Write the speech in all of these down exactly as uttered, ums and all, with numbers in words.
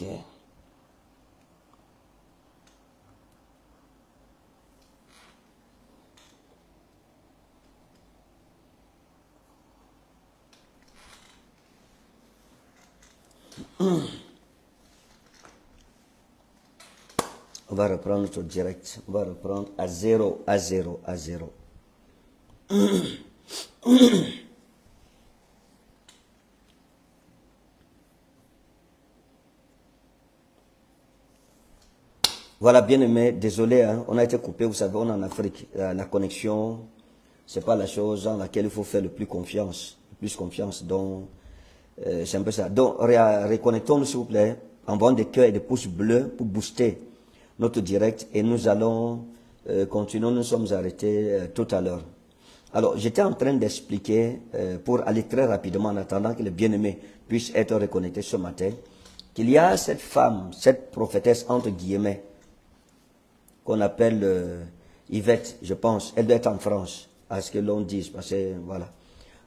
Gilles-Pierre. Hum. On va reprendre notre direct. On va reprendre à zéro, à zéro, à zéro. Hum. Hum. Voilà, bien aimé, désolé, hein, on a été coupé, vous savez, on est en Afrique. Euh, la connexion, c'est pas la chose dans laquelle il faut faire le plus confiance. Le plus confiance, donc, euh, c'est un peu ça. Donc, reconnectons-nous, s'il vous plaît, envoyons des cœurs et des pouces bleus pour booster notre direct. Et nous allons euh, continuer, nous sommes arrêtés euh, tout à l'heure. Alors, j'étais en train d'expliquer, euh, pour aller très rapidement, en attendant que le bien-aimé puisse être reconnecté ce matin, qu'il y a cette femme, cette prophétesse, entre guillemets, qu'on appelle euh, Yvette, je pense. Elle doit être en France, à ce que l'on dise, parce que, voilà.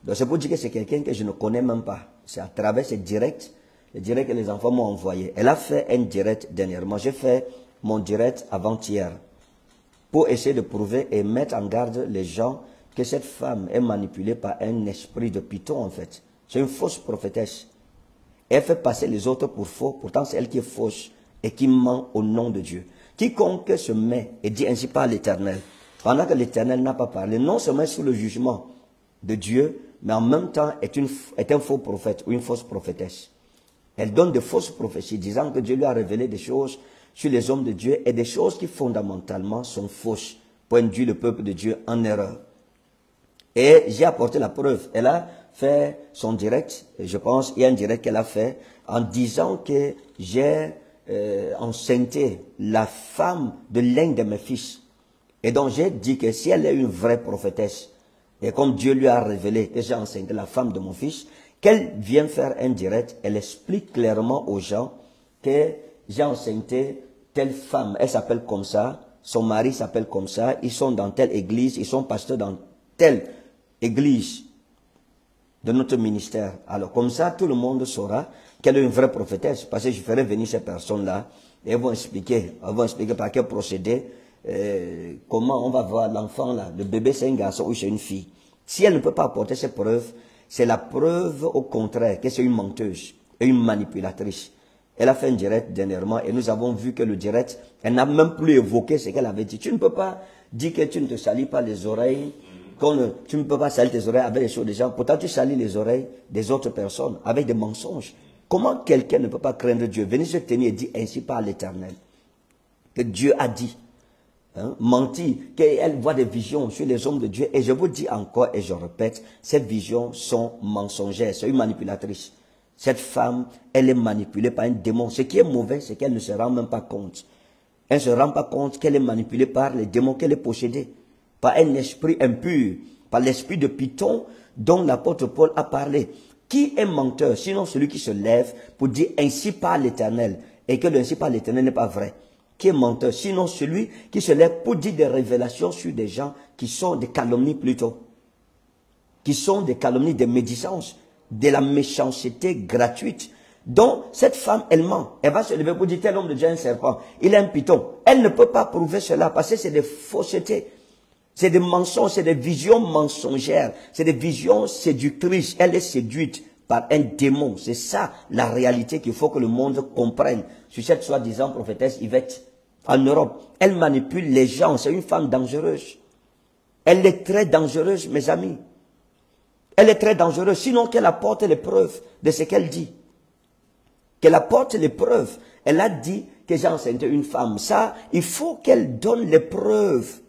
Donc, c'est pour dire que c'est quelqu'un que je ne connais même pas. C'est à travers ses directs, les directs que les enfants m'ont envoyé. Elle a fait un direct dernièrement. J'ai fait mon direct avant-hier pour essayer de prouver et mettre en garde les gens que cette femme est manipulée par un esprit de Python, en fait. C'est une fausse prophétesse. Elle fait passer les autres pour faux. Pourtant, c'est elle qui est fausse et qui ment au nom de Dieu. Quiconque se met et dit ainsi par l'Éternel, pendant que l'Éternel n'a pas parlé, non seulement sous le jugement de Dieu, mais en même temps est, une, est un faux prophète ou une fausse prophétesse. Elle donne de fausses prophéties, disant que Dieu lui a révélé des choses sur les hommes de Dieu et des choses qui fondamentalement sont fausses, pour induire le peuple de Dieu en erreur. Et j'ai apporté la preuve. Elle a fait son direct, je pense, il y a un direct qu'elle a fait, en disant que j'ai... Euh, enceinte la femme de l'un de mes fils. Et donc j'ai dit que si elle est une vraie prophétesse, et comme Dieu lui a révélé que j'ai enceinte la femme de mon fils, qu'elle vient faire un direct, elle explique clairement aux gens que j'ai enceinte telle femme, elle s'appelle comme ça, son mari s'appelle comme ça, ils sont dans telle église, ils sont pasteurs dans telle église de notre ministère. Alors comme ça, tout le monde saura qu'elle est une vraie prophétesse, parce que je ferai venir ces personnes-là, et elles vont expliquer, elles vont expliquer par quel procédé, euh, comment on va voir l'enfant-là, le bébé c'est un garçon ou c'est une fille. Si elle ne peut pas apporter ces preuves, c'est la preuve au contraire, que c'est une menteuse, et une manipulatrice. Elle a fait un direct dernièrement, et nous avons vu que le direct, elle n'a même plus évoqué ce qu'elle avait dit. Tu ne peux pas dire que tu ne te salis pas les oreilles, Ne, tu ne peux pas salir tes oreilles avec les choses des gens. Pourtant, tu salis les oreilles des autres personnes avec des mensonges. Comment quelqu'un ne peut pas craindre Dieu? Venez se tenir et dire ainsi par l'Éternel. Que Dieu a dit. Hein, mentir. Qu'elle voit des visions sur les hommes de Dieu. Et je vous dis encore et je répète, ces visions sont mensongères. C'est une manipulatrice. Cette femme, elle est manipulée par un démon. Ce qui est mauvais, c'est qu'elle ne se rend même pas compte. Elle ne se rend pas compte qu'elle est manipulée par les démons, qu'elle est possédée par un esprit impur, par l'esprit de Python dont l'apôtre Paul a parlé. Qui est menteur, sinon celui qui se lève pour dire ainsi par l'Éternel, et que l'ainsi par l'Éternel n'est pas vrai. Qui est menteur, sinon celui qui se lève pour dire des révélations sur des gens qui sont des calomnies plutôt, qui sont des calomnies, des médisances, de la méchanceté gratuite. Donc, cette femme, elle ment. Elle va se lever pour dire tel homme de Dieu est un serpent, il est un Python. Elle ne peut pas prouver cela parce que c'est des faussetés. C'est des mensonges, c'est des visions mensongères, c'est des visions séductrices. Elle est séduite par un démon. C'est ça la réalité qu'il faut que le monde comprenne sur cette soi-disant prophétesse Yvette en Europe. Elle manipule les gens, c'est une femme dangereuse. Elle est très dangereuse, mes amis. Elle est très dangereuse, sinon qu'elle apporte les preuves de ce qu'elle dit. Qu'elle apporte les preuves. Elle a dit que j'ai enseigné une femme. Ça, il faut qu'elle donne les preuves.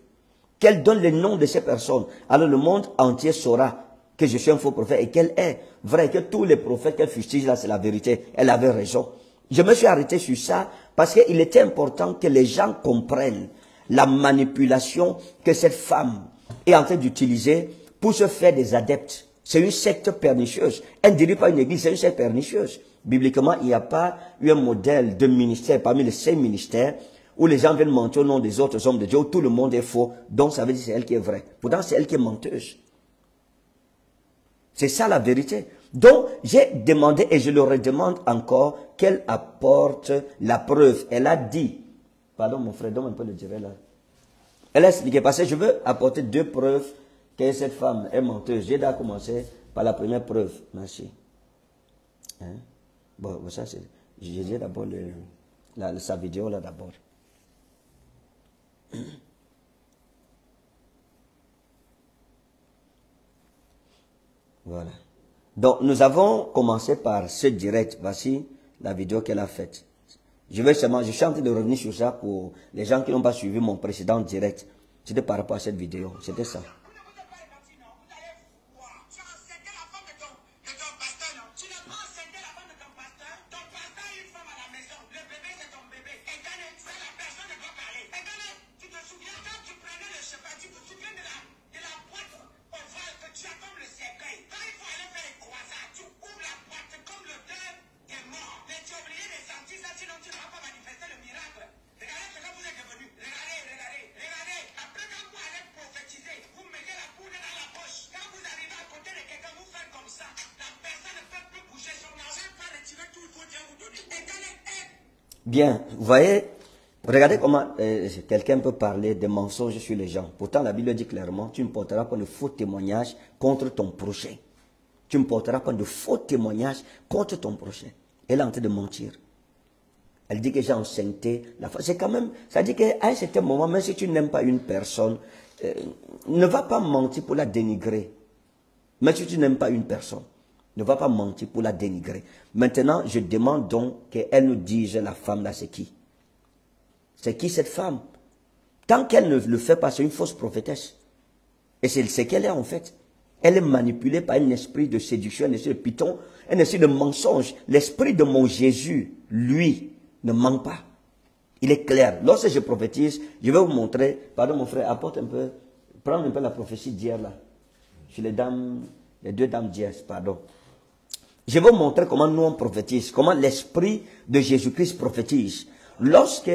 Qu'elle donne le nom de ces personnes. Alors le monde entier saura que je suis un faux prophète et qu'elle est vraie, que tous les prophètes qu'elle fustige là, c'est la vérité. Elle avait raison. Je me suis arrêté sur ça parce qu'il était important que les gens comprennent la manipulation que cette femme est en train d'utiliser pour se faire des adeptes. C'est une secte pernicieuse. Elle ne dirige pas une église, c'est une secte pernicieuse. Bibliquement, il n'y a pas eu un modèle de ministère parmi les cinq ministères où les gens viennent mentir au nom des autres hommes de Dieu, où tout le monde est faux, donc ça veut dire que c'est elle qui est vraie. Pourtant, c'est elle qui est menteuse. C'est ça la vérité. Donc, j'ai demandé, et je le redemande encore, qu'elle apporte la preuve. Elle a dit, pardon mon frère, donne un peu le direct là. Elle a expliqué, parce que je veux apporter deux preuves que cette femme est menteuse. J'ai déjà commencé par la première preuve. Merci. Hein? Bon, ça c'est... Je disais d'abord le, la, sa vidéo là d'abord. Voilà. Donc, nous avons commencé par ce direct. Voici la vidéo qu'elle a faite. Je vais seulement, je suis en train de revenir sur ça pour les gens qui n'ont pas suivi mon précédent direct. C'était par rapport à cette vidéo. C'était ça. Bien, vous voyez, regardez comment euh, quelqu'un peut parler des mensonges sur les gens. Pourtant, la Bible dit clairement, tu ne porteras pas de faux témoignages contre ton prochain. Tu ne porteras pas de faux témoignages contre ton prochain. Elle est en train de mentir. Elle dit que j'ai enseigné la foi. C'est quand même, ça dit qu'à un certain moment, même si tu n'aimes pas une personne, euh, ne va pas mentir pour la dénigrer. Même si tu n'aimes pas une personne. Ne va pas mentir pour la dénigrer. Maintenant, je demande donc qu'elle nous dise, la femme là, c'est qui? C'est qui cette femme? Tant qu'elle ne le fait pas, c'est une fausse prophétesse. Et c'est ce qu'elle est en fait. Elle est manipulée par un esprit de séduction, un esprit de python, un esprit de mensonge. L'esprit de mon Jésus, lui, ne ment pas. Il est clair. Lorsque je prophétise, je vais vous montrer, pardon mon frère, apporte un peu, prends un peu la prophétie d'hier là. Sur les dames, les deux dames d'hier, pardon. Je vais vous montrer comment nous on prophétise, comment l'esprit de Jésus-Christ prophétise. Lorsque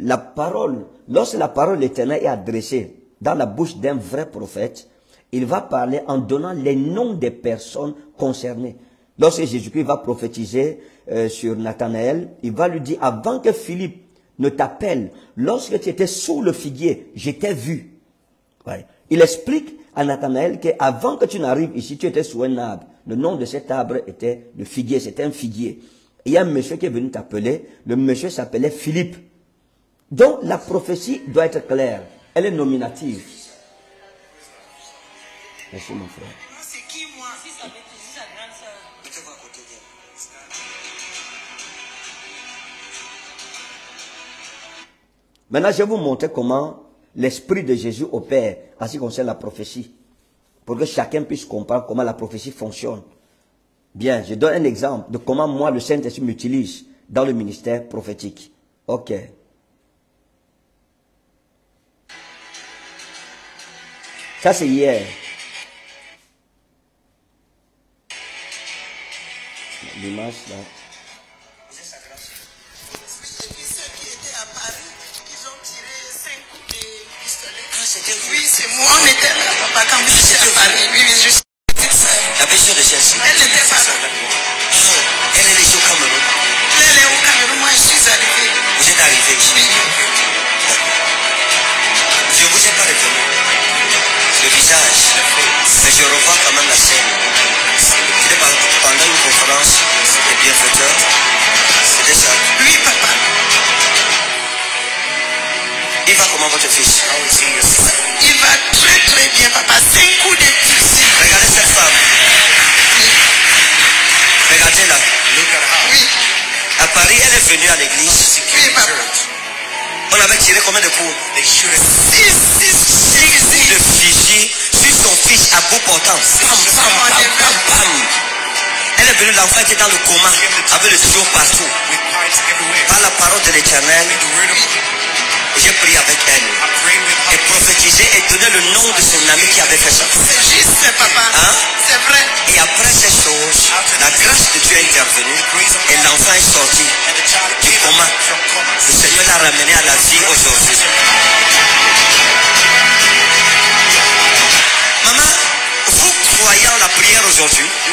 la parole, lorsque la parole éternelle est adressée dans la bouche d'un vrai prophète, il va parler en donnant les noms des personnes concernées. Lorsque Jésus-Christ va prophétiser euh, sur Nathanaël, il va lui dire, avant que Philippe ne t'appelle, lorsque tu étais sous le figuier, je t'ai vu. Ouais. Il explique à Nathanaël qu'avant que tu n'arrives ici, tu étais sous un arbre. Le nom de cet arbre était le figuier, c'était un figuier. Et il y a un monsieur qui est venu t'appeler, le monsieur s'appelait Philippe. Donc la prophétie doit être claire, elle est nominative. Merci mon frère. C'est qui moi? Si ça veut dire sa grande sœur. Mettez-vous à côté d'elle. Maintenant je vais vous montrer comment l'esprit de Jésus opère en ce qui concerne la prophétie, pour que chacun puisse comprendre comment la prophétie fonctionne. Bien, je donne un exemple de comment moi, le Saint-Esprit, m'utilise dans le ministère prophétique. Ok. Ça, c'est hier. L'image, là. Aujourd'hui.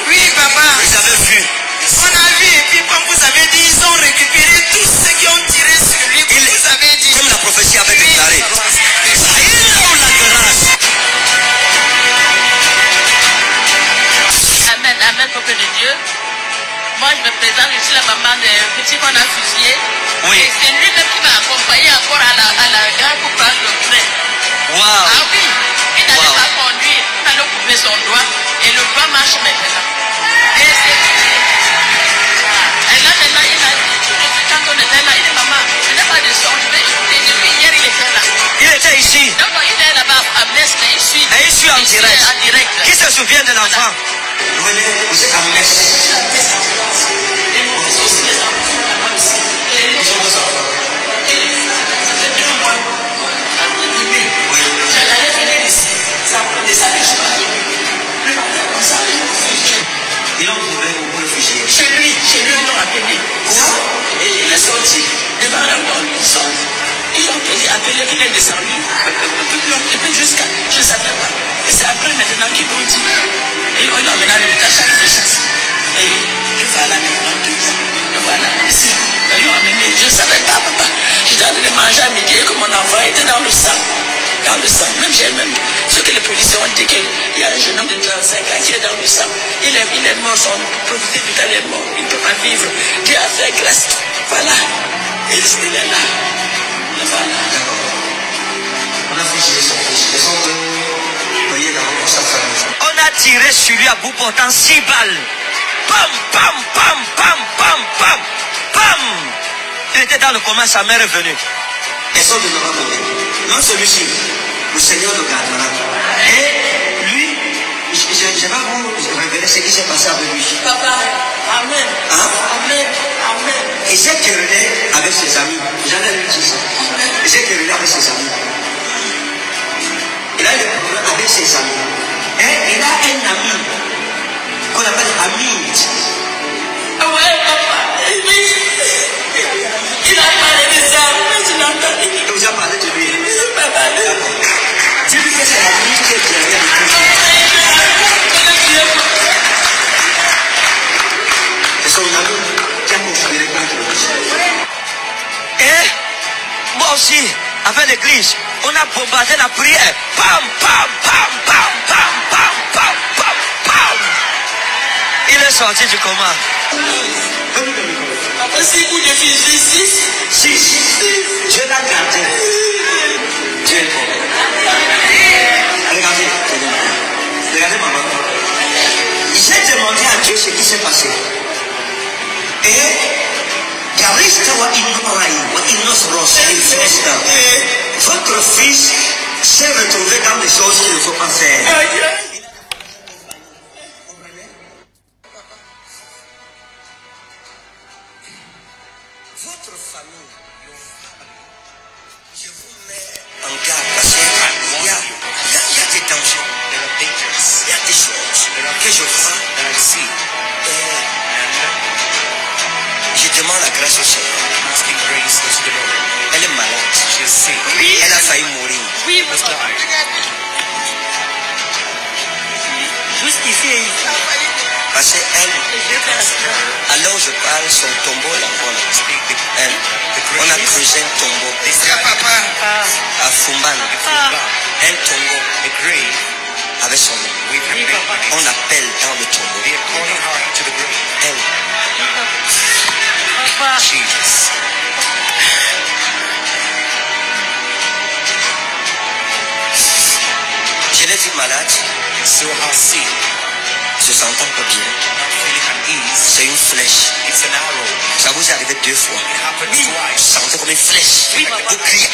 Oui, papa. Vous avez vu. On a vu, et puis comme vous avez dit, ils ont moi je me présente, je suis la maman d'un petit qu'on a fusillé. Oui. Et c'est lui-même qui m'a accompagné encore à la, à la gare pour prendre le train. Wow. Ah oui, il n'allait wow. pas conduire, il allait couper son doigt et le doigt marche maintenant. Et c'est et là maintenant il a dit tout de suite quand on était là, il dit maman, je n'ai pas de son, je vais écouter depuis hier il était là. Il était ici. Donc il est là-bas à Blesse, mais il suit. Et il suit en direct. En direct. Qui se souvient de l'enfant? Chez lui, chez lui, ils l'ont appelé. Et il est sorti devant la porte, il sort. Ils l'ont appelé, il est descendu. Jusqu'à, je ne savais pas. Et c'est après maintenant qu'ils m'ont dit. Et on a mené à l'hôpital chaque déchance. Et je vais à la maison, tout ça. Je vais à la maison. Ils l'ont amené, je ne savais pas, papa. J'étais en train de manger à midi et que mon enfant était dans le sang. Dans le sang, même j'ai même ce que les policiers ont dit qu'il y a un jeune homme de trente-cinq ans qui est dans le sang. Il est, il est mort, son professeur vital est mort, il ne peut pas vivre. Dieu a fait grâce. Voilà. Et il est là. Voilà. On a fusillé son fils. On a tiré sur lui à bout portant six balles. Pam, pam, pam, pam, pam, pam, pam. Il était dans le coma, sa mère est venue. Et son de non celui-ci, le Seigneur le gardera. Et lui, je vais vous révéler ce qui s'est passé avec lui. Papa, amen. Hein? Amen, amen. Et j'ai querellé avec ses amis. J'allais lui dire ça. J'ai querellé avec ses amis. Il a eu des problèmes avec ses amis. Et il a un ami qu'on appelle Hamid. Ah ouais, papa, il a parlé de ça, mais je l'entendais. Il vous a parlé de lui. Il vous a parlé. Dis-lui que c'est Hamid qui est derrière le coup. C'est son ami qui a construit les plans de l'église. Eh, moi aussi, avec l'église, on a bombardé la prière. Pam, pam, pam, pam, pam, pam, pam, pam, pam. Il est sorti du coma. Après six coups de fils, six. Six. Dieu l'a gardé. Dieu est bon. Regardez. Regardez maman. J'ai demandé à Dieu ce qui s'est passé. Et votre fils s'est retrouvé dans des choses qu'il ne faut pas faire. Votre famille, je vous mets en garde parce qu'il y a des dangers, il y a des choses que je vois ici. Je demande la grâce au Seigneur. Elle est malade. Je sais. Oui. Elle a failli mourir. Oui, mon Dieu. Jusqu'ici et ici. Parce qu'elle, alors je parle, son tombeau là-bas. Elle, on a creusé un tombeau. À Fumban. Un tombeau. Avec son nom. On appelle dans le tombeau. Elle. Jesus. Je l'ai vu malade, so healthy. Je sens pas bien. C'est une flèche. It's an arrow. Ça vous est arrivé deux fois. Oui. Je sentais comme une flèche. Oui, papa. Elle crie.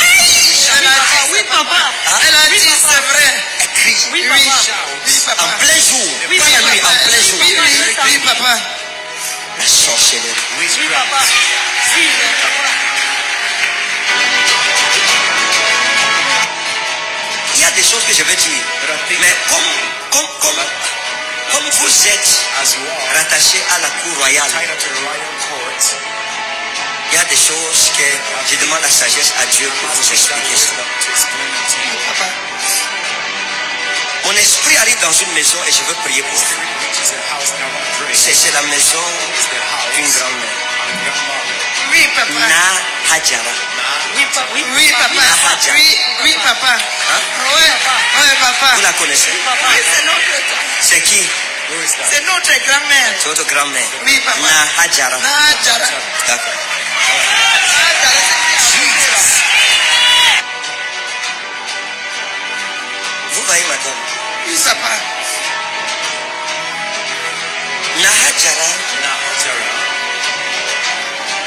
Oui, papa. Hein? Elle a dit c'est vrai. Elle crie. Oui, papa. Oui, papa. En plein jour. Oui, pas la nuit, en plein jour. Oui, oui, oui, papa. La sorcellerie. Oui, papa. Si, papa. Il y a des choses que je veux dire. Mais comme, comme, comme, comme vous êtes rattaché à la cour royale, il y a des choses que je demande la sagesse à Dieu pour vous expliquer cela. Mon esprit arrive dans une maison et je veux prier pour vous. C'est la maison d'une grand-mère. Oui, papa. Na Hajara. Oui, papa. Oui, papa. Oui, oui, papa. Hein? Oui, papa. Vous la connaissez? Oui, c'est notre. C'est qui? C'est notre grand-mère. C'est notre grand-mère. Oui, papa. Na Hajara. Na Hajara. D'accord. Vous voyez, madame. Oui, ça part. Na Hajara. Na Hajara.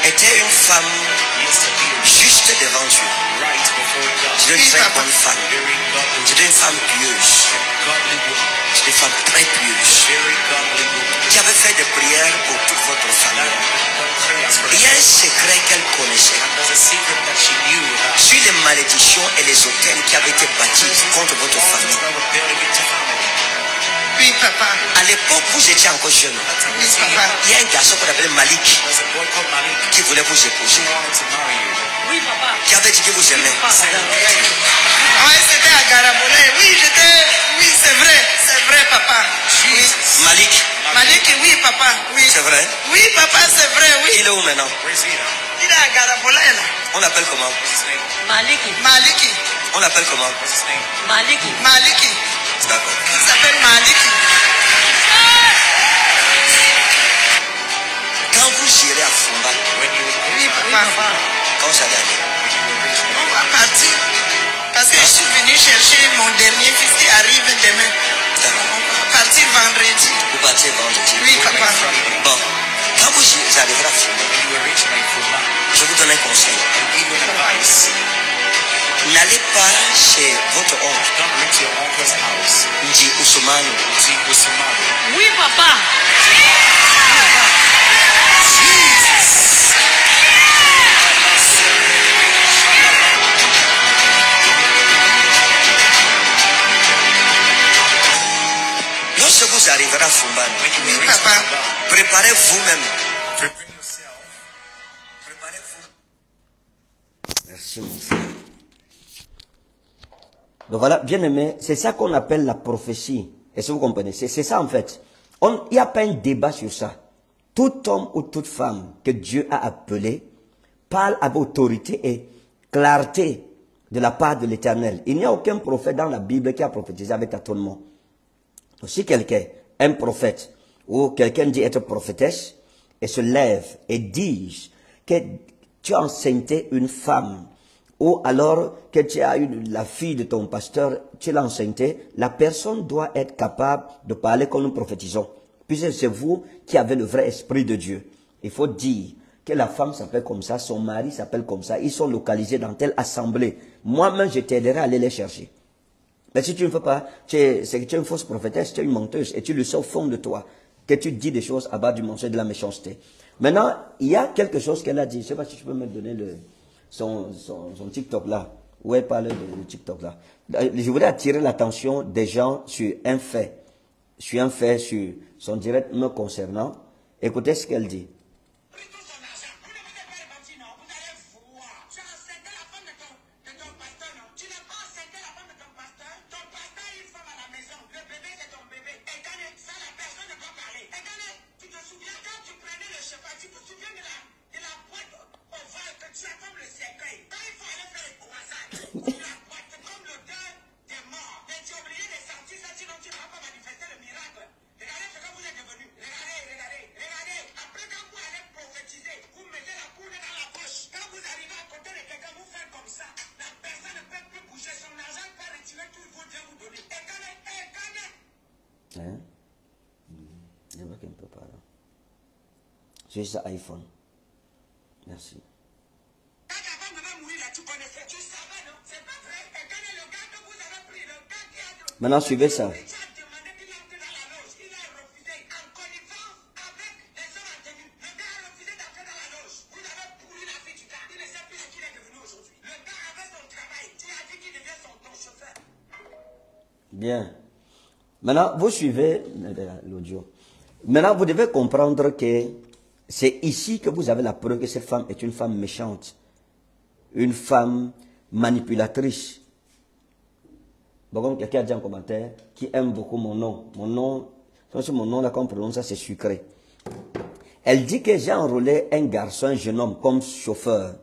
Était une femme juste devant Dieu. C'était une très bonne femme. C'était une femme pieuse. C'était une femme très pieuse. Qui avait fait des prières pour toute votre famille. Il y a un secret qu'elle connaissait. Sur les malédictions et les autels qui avaient été bâtis contre votre famille. Oui, papa. À l'époque, vous étiez encore jeune. Oui, papa. Il y a un garçon qu'on appelle Malik qui voulait vous épouser. Oui, papa. Qui avait dit que vous aimez. Oui, c'était à Garabonnet. Oui, j'étais. Oui, c'est vrai. C'est vrai, papa. Oui. Malik. Malik, oui, papa. Oui. C'est vrai. Oui, papa, c'est vrai, oui. Il est où maintenant? Il est à Garabonnet, là. On l'appelle comment? Malik. Malik. On l'appelle comment? Malik. Malik. D'accord. Il s'appelle Malik. Quand vous irez à Fumba, oui, papa. Quand ça arrive, on va partir. Parce que je suis venu chercher mon dernier fils qui arrive demain. On va partir vendredi. Vous partez vendredi? Oui, papa. Bon, quand vous arriverez à Fumba, je vous donne un conseil. N'allez pas chez votre oncle. Ndi Ousmane. Oui, papa. Lorsque vous arriverez à Fumban, oui, papa, préparez vous-même. Préparez-vous. Merci, mon frère. Donc voilà, bien aimé, c'est ça qu'on appelle la prophétie. Est-ce que vous comprenez? C'est ça en fait. Il n'y a pas un débat sur ça. Tout homme ou toute femme que Dieu a appelé parle avec autorité et clarté de la part de l'Éternel. Il n'y a aucun prophète dans la Bible qui a prophétisé avec tâtonnement. Donc si quelqu'un, un prophète, ou quelqu'un dit être prophétesse, et se lève et dit que tu as enseigné une femme, ou alors que tu as eu la fille de ton pasteur, tu l'as enceintée, la personne doit être capable de parler comme nous prophétisons. Puisque c'est vous qui avez le vrai esprit de Dieu. Il faut dire que la femme s'appelle comme ça, son mari s'appelle comme ça, ils sont localisés dans telle assemblée. Moi-même, je t'aiderai à aller les chercher. Mais si tu ne fais pas, c'est que tu es une fausse prophétesse, tu es une menteuse, et tu le sais au fond de toi, que tu dis des choses à bas du mensonge et de la méchanceté. Maintenant, il y a quelque chose qu'elle a dit, je ne sais pas si tu peux me donner le... Son, son, son TikTok là, où elle parle de TikTok là. Je voudrais attirer l'attention des gens sur un fait, sur un fait, sur son direct me concernant. Écoutez ce qu'elle dit. Juste iPhone. Merci. Quand avant de mourir, tu connaissais, tu savais, non? C'est pas vrai. Et quand le gars que vous avez pris, le gars qui a demandé. Maintenant, suivez ça. Bien. Maintenant, vous suivez l'audio. Maintenant, vous devez comprendre que c'est ici que vous avez la preuve que cette femme est une femme méchante, une femme manipulatrice. Bon, comme quelqu'un a dit en commentaire, qui aime beaucoup mon nom. Mon nom, c'est mon nom là qu'on prononce, ça c'est sucré. Elle dit que j'ai enrôlé un garçon, un jeune homme, comme chauffeur,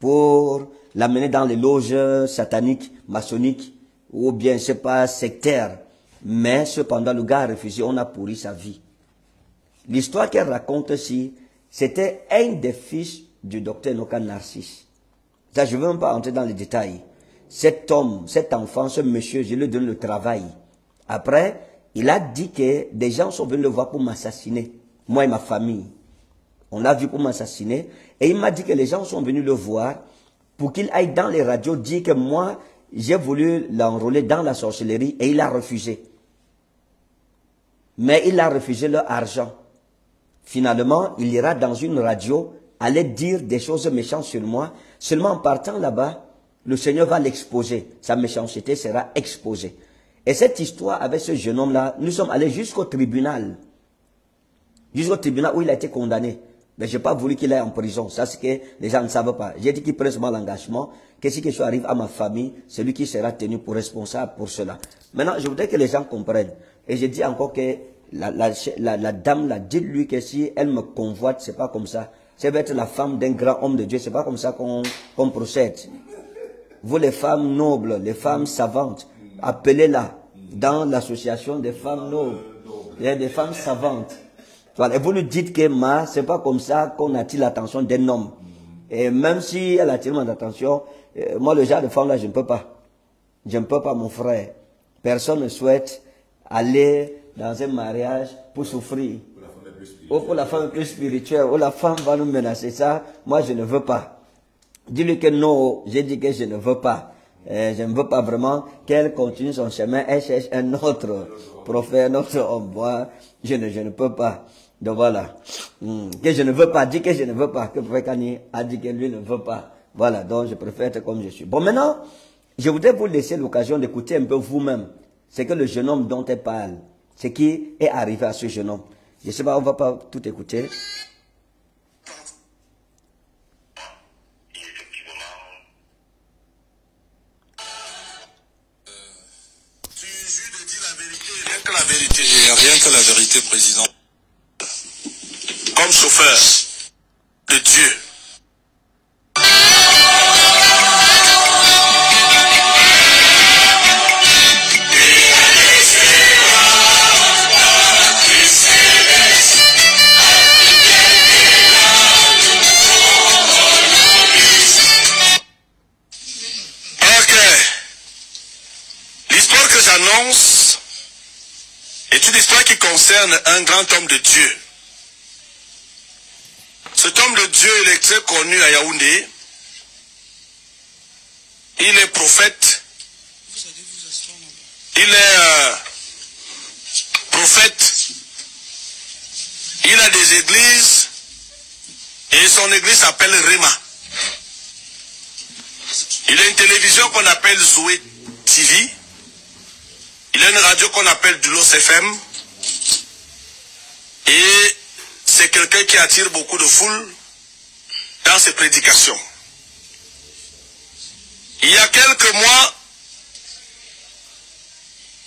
pour l'amener dans les loges sataniques, maçonniques, ou bien, je ne sais pas, sectaires. Mais cependant, le gars a refusé, on a pourri sa vie. L'histoire qu'elle raconte ici, c'était un des fils du docteur Enoka Narcisse. Ça, je ne veux même pas entrer dans les détails. Cet homme, cet enfant, ce monsieur, je lui donne le travail. Après, il a dit que des gens sont venus le voir pour m'assassiner, moi et ma famille. On l'a vu pour m'assassiner. Et il m'a dit que les gens sont venus le voir pour qu'il aille dans les radios dire que moi, j'ai voulu l'enrôler dans la sorcellerie et il a refusé. Mais il a refusé leur argent. Finalement, il ira dans une radio, aller dire des choses méchantes sur moi. Seulement en partant là-bas, le Seigneur va l'exposer. Sa méchanceté sera exposée. Et cette histoire avec ce jeune homme-là, nous sommes allés jusqu'au tribunal. Jusqu'au tribunal où il a été condamné. Mais je n'ai pas voulu qu'il aille en prison. Ça, c'est que les gens ne savent pas. J'ai dit qu'il prend seulement l'engagement, que si quelque chose arrive à ma famille, c'est lui qui sera tenu pour responsable pour cela. Maintenant, je voudrais que les gens comprennent. Et je dis encore que la, la, la, la dame, là, dites-lui que si elle me convoite, c'est pas comme ça. C'est être la femme d'un grand homme de Dieu, c'est pas comme ça qu'on qu'on procède. Vous, les femmes nobles, les femmes savantes, appelez-la dans l'association des femmes nobles. Il y a des femmes savantes. Et vous lui dites que ma, c'est pas comme ça qu'on attire l'attention d'un homme. Et même si elle attire mon attention, euh, moi le genre de femme là, je ne peux pas. Je ne peux pas, mon frère. Personne ne souhaite aller dans un mariage pour souffrir. Ou pour la femme plus spirituelle, ou la femme va nous menacer ça. Moi je ne veux pas. Dis-lui que non, j'ai dit que je ne veux pas. Euh, je ne veux pas vraiment qu'elle continue son chemin. Elle cherche un autre prophète, un autre homme. Moi, je ne, je ne peux pas. Donc voilà, mmh. que je ne veux pas, dit que je ne veux pas, que le prophète Kani a dit que lui ne veut pas. Voilà, donc je préfère être comme je suis. Bon, maintenant, je voudrais vous laisser l'occasion d'écouter un peu vous-même. C'est que le jeune homme dont elle parle, c'est qui est arrivé à ce jeune homme. Je ne sais pas, on ne va pas tout écouter. Rien que la vérité, président. Comme chauffeur de Dieu. Ok. L'histoire que j'annonce est une histoire qui concerne un grand homme de Dieu. Cet homme de Dieu, il est très connu à Yaoundé. Il est prophète. Il est euh, prophète. Il a des églises. Et son église s'appelle Réma. Il a une télévision qu'on appelle Zoé T V. Il y a une radio qu'on appelle Dulos F M. Et c'est quelqu'un qui attire beaucoup de foule dans ses prédications. Il y a quelques mois,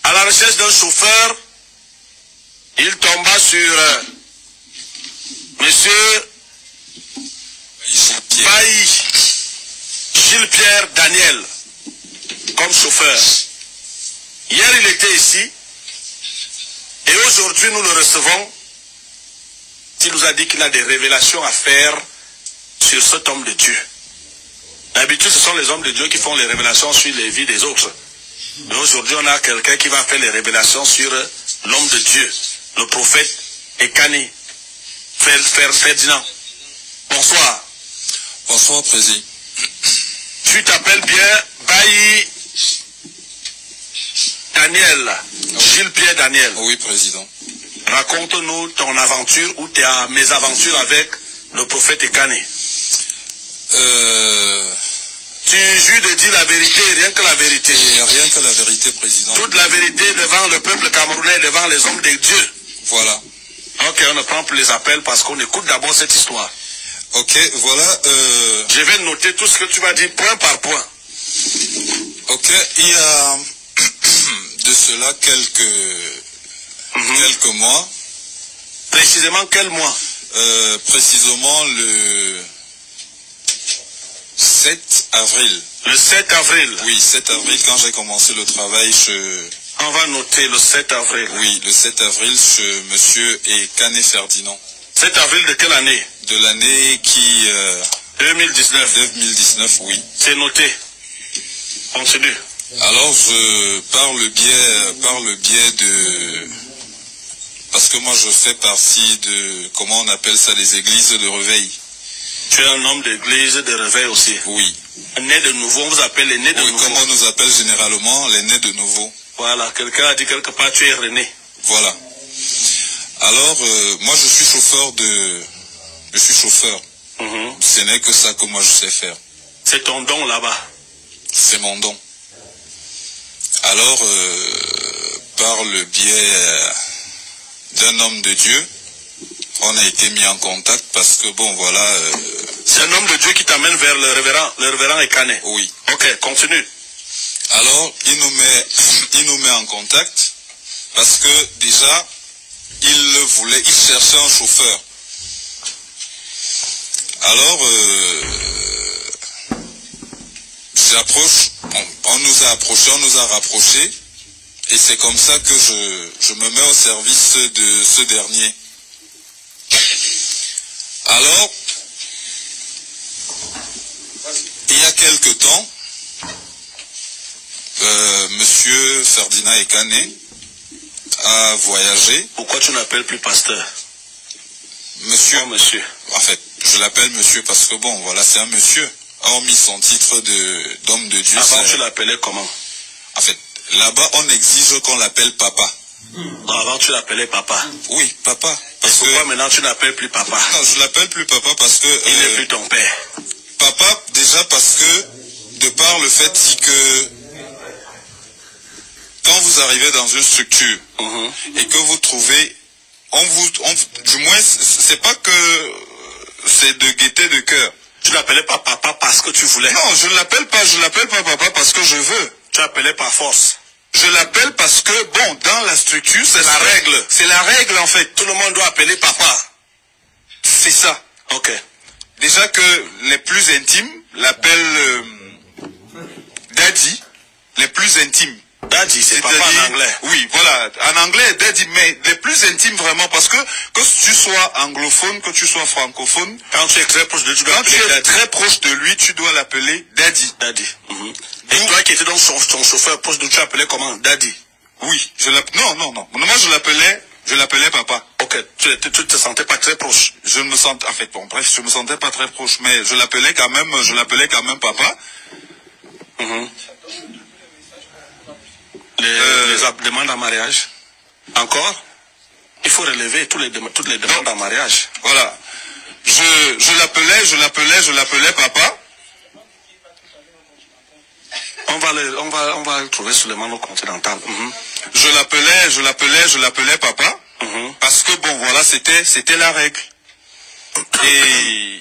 à la recherche d'un chauffeur, il tomba sur euh, monsieur Bailly Gilles-Pierre Daniel comme chauffeur. Hier, il était ici, et aujourd'hui, nous le recevons. Il nous a dit qu'il a des révélations à faire sur cet homme de Dieu. D'habitude, ce sont les hommes de Dieu qui font les révélations sur les vies des autres. Mais aujourd'hui, on a quelqu'un qui va faire les révélations sur l'homme de Dieu, le prophète Ekane, Ferdinand. Bonsoir. Bonsoir, président. Tu t'appelles bien Bailly Daniel, oui. Gilles-Pierre Daniel. Oui, président. Raconte-nous ton aventure ou tes mésaventures avec le prophète Ekane. Euh... Tu jures de dire la vérité, rien que la vérité. Et rien que la vérité, président. Toute la vérité devant le peuple camerounais, devant les hommes de Dieu. Voilà. Ok, on ne prend plus les appels parce qu'on écoute d'abord cette histoire. Ok, voilà. Euh... Je vais noter tout ce que tu m'as dit, point par point. Ok, il y a... de cela quelques, mmh. quelques mois. Précisément quel mois? euh, Précisément le sept avril. Le sept avril? Oui, sept avril, quand j'ai commencé le travail chez On va noter le sept avril. Oui, le sept avril, ce monsieur Ekane Ferdinand. sept avril de quelle année? De l'année qui... Euh... deux mille dix-neuf. deux mille dix-neuf, oui. C'est noté. Continue. Alors, je, par le biais, par le biais de... Parce que moi, je fais partie de... Comment on appelle ça? Les églises de réveil. Tu es un homme d'église de réveil aussi? Oui. Né de nouveau, on vous appelle les nés de oui, nouveau. Comme on nous appelle généralement les nés de nouveau. Voilà, quelqu'un a dit quelque part, tu es rené. Voilà. Alors, euh, moi, je suis chauffeur de... Je suis chauffeur. Mm-hmm. Ce n'est que ça que moi, je sais faire. C'est ton don là-bas? C'est mon don. Alors, euh, par le biais d'un homme de Dieu, on a été mis en contact parce que, bon, voilà... Euh... C'est un homme de Dieu qui t'amène vers le révérend, le révérend Ekane. Oui. Ok, continue. Alors, il nous met, il nous met en contact parce que, déjà, il le voulait, il cherchait un chauffeur. Alors, euh, j'approche, on, on nous a approchés, on nous a rapprochés, et c'est comme ça que je, je me mets au service de ce dernier. Alors, il y a quelque temps, euh, monsieur Ferdinand Ekane a voyagé. Pourquoi tu n'appelles plus pasteur? Monsieur, oh, monsieur. En fait, je l'appelle monsieur parce que bon, voilà, c'est un monsieur. Hormis son titre d'homme de, de Dieu. Avant, tu l'appelais comment? En fait, là-bas, on exige qu'on l'appelle papa. Non, avant, tu l'appelais papa. Oui, papa. Parce Et pourquoi que... maintenant, tu n'appelles plus papa? Non, je l'appelle plus papa parce que... Il n'est euh, plus ton père. Papa, déjà parce que, de par le fait si que... Quand vous arrivez dans une structure uh-huh. et que vous trouvez, on vous, on, du moins, c'est pas que c'est de gaieté de cœur. Tu l'appelais pas papa parce que tu voulais. Non, je l'appelle pas, je l'appelle pas papa parce que je veux. Tu l'appelais par force. Je l'appelle parce que, bon, dans la structure, c'est la règle. C'est la règle en fait. Tout le monde doit appeler papa. C'est ça. Ok. Déjà que les plus intimes l'appellent euh, daddy, les plus intimes. Daddy, c'est papa daddy, en anglais. Oui, voilà, en anglais, daddy, mais les plus intimes vraiment, parce que que tu sois anglophone, que tu sois francophone, quand tu es très proche de, tu dois quand tu es daddy. Très proche de lui, tu dois l'appeler daddy. Daddy. Mm-hmm. Et toi qui étais donc son, ton chauffeur proche de lui, tu l'appelais comment? Daddy. Oui, je l'appelais, non, non, non, moi je l'appelais, je l'appelais papa. Ok, tu ne te sentais pas très proche? Je me sentais, en fait, bon, bref, je me sentais pas très proche, mais je l'appelais quand même, je l'appelais quand même papa. Mm-hmm. Les, euh, les demandes en mariage. Encore, il faut relever tous les, toutes les demandes en mariage. Voilà. Je l'appelais, je l'appelais, je l'appelais papa. On va le, on va, on va le trouver sur le mano continental. Mm-hmm. Je l'appelais, je l'appelais, je l'appelais papa. Mm-hmm. Parce que bon, voilà, c'était c'était la règle. Et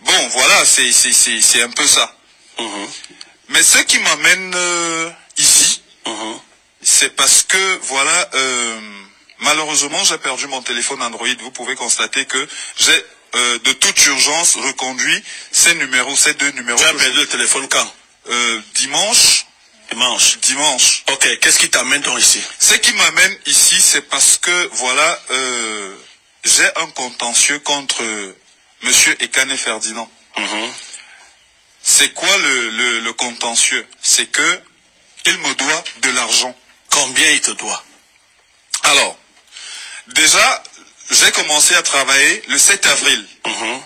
bon, voilà, c'est un peu ça. Mm-hmm. Mais ce qui m'amène euh, ici... Uh-huh. C'est parce que, voilà, euh, malheureusement, j'ai perdu mon téléphone Android. Vous pouvez constater que j'ai, euh, de toute urgence, reconduit ces numéros, ces deux numéros. Tu as perdu le téléphone quand? euh, Dimanche. Dimanche. Dimanche. Ok, qu'est-ce qui t'amène donc ici? Ce qui m'amène ici, c'est parce que, voilà, euh, j'ai un contentieux contre euh, monsieur Ekane Ferdinand. Uh-huh. C'est quoi le, le, le contentieux? C'est que... il me doit de l'argent. Combien il te doit? Alors, déjà, j'ai commencé à travailler le sept avril. Mm-hmm.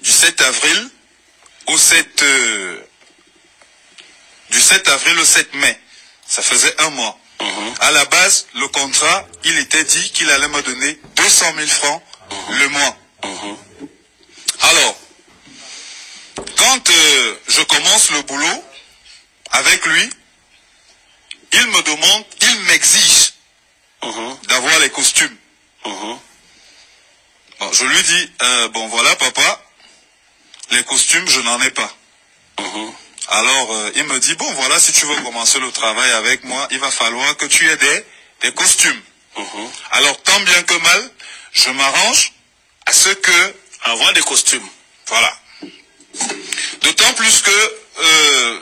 Du sept avril au sept... Euh, du sept avril au sept mai. Ça faisait un mois. Mm-hmm. À la base, le contrat, il était dit qu'il allait me donner deux cent mille francs mm-hmm. le mois. Mm-hmm. Alors, quand euh, je commence le boulot avec lui, il me demande, il m'exige uh-huh. d'avoir les costumes. Uh-huh. Bon, je lui dis, euh, bon voilà papa, les costumes je n'en ai pas. Uh-huh. Alors euh, il me dit, bon voilà, si tu veux commencer le travail avec moi, il va falloir que tu aies des, des costumes. Uh-huh. Alors tant bien que mal, je m'arrange à ce que... avoir des costumes. Voilà. D'autant plus que... Euh,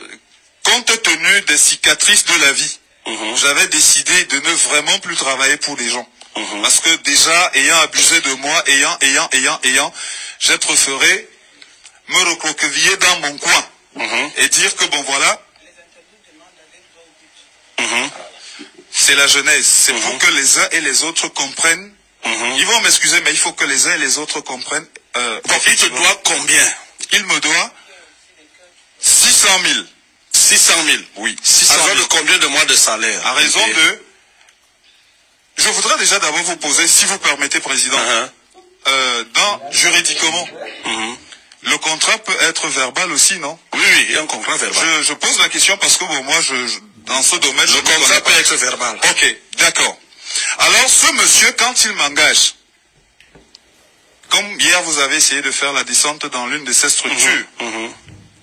compte tenu des cicatrices de la vie, Mmh. J'avais décidé de ne vraiment plus travailler pour les gens. Mmh. Parce que déjà, ayant abusé de moi, ayant, ayant, ayant, ayant, j'ai préféré me recroqueviller dans mon coin. Mmh. Et dire que bon voilà, mmh. c'est la genèse. C'est mmh. pour que les uns et les autres comprennent. Mmh. Ils vont m'excuser, mais il faut que les uns et les autres comprennent. Euh, Donc il te doit combien? Il me doit six cent mille. six cent mille. Oui. six cent mille. De combien de mois de salaire? À raison okay. de... Je voudrais déjà d'abord vous poser, si vous permettez, Président, uh-huh. euh, dans juridiquement, uh-huh. le contrat peut être verbal aussi, non? Oui, oui, il y a un contrat verbal. Je, je pose la question parce que bon, moi, je, je, dans ce domaine... Le je contrat peut être verbal. Ok, d'accord. Alors, ce monsieur, quand il m'engage, comme hier, vous avez essayé de faire la descente dans l'une de ces structures, uh-huh. Uh-huh.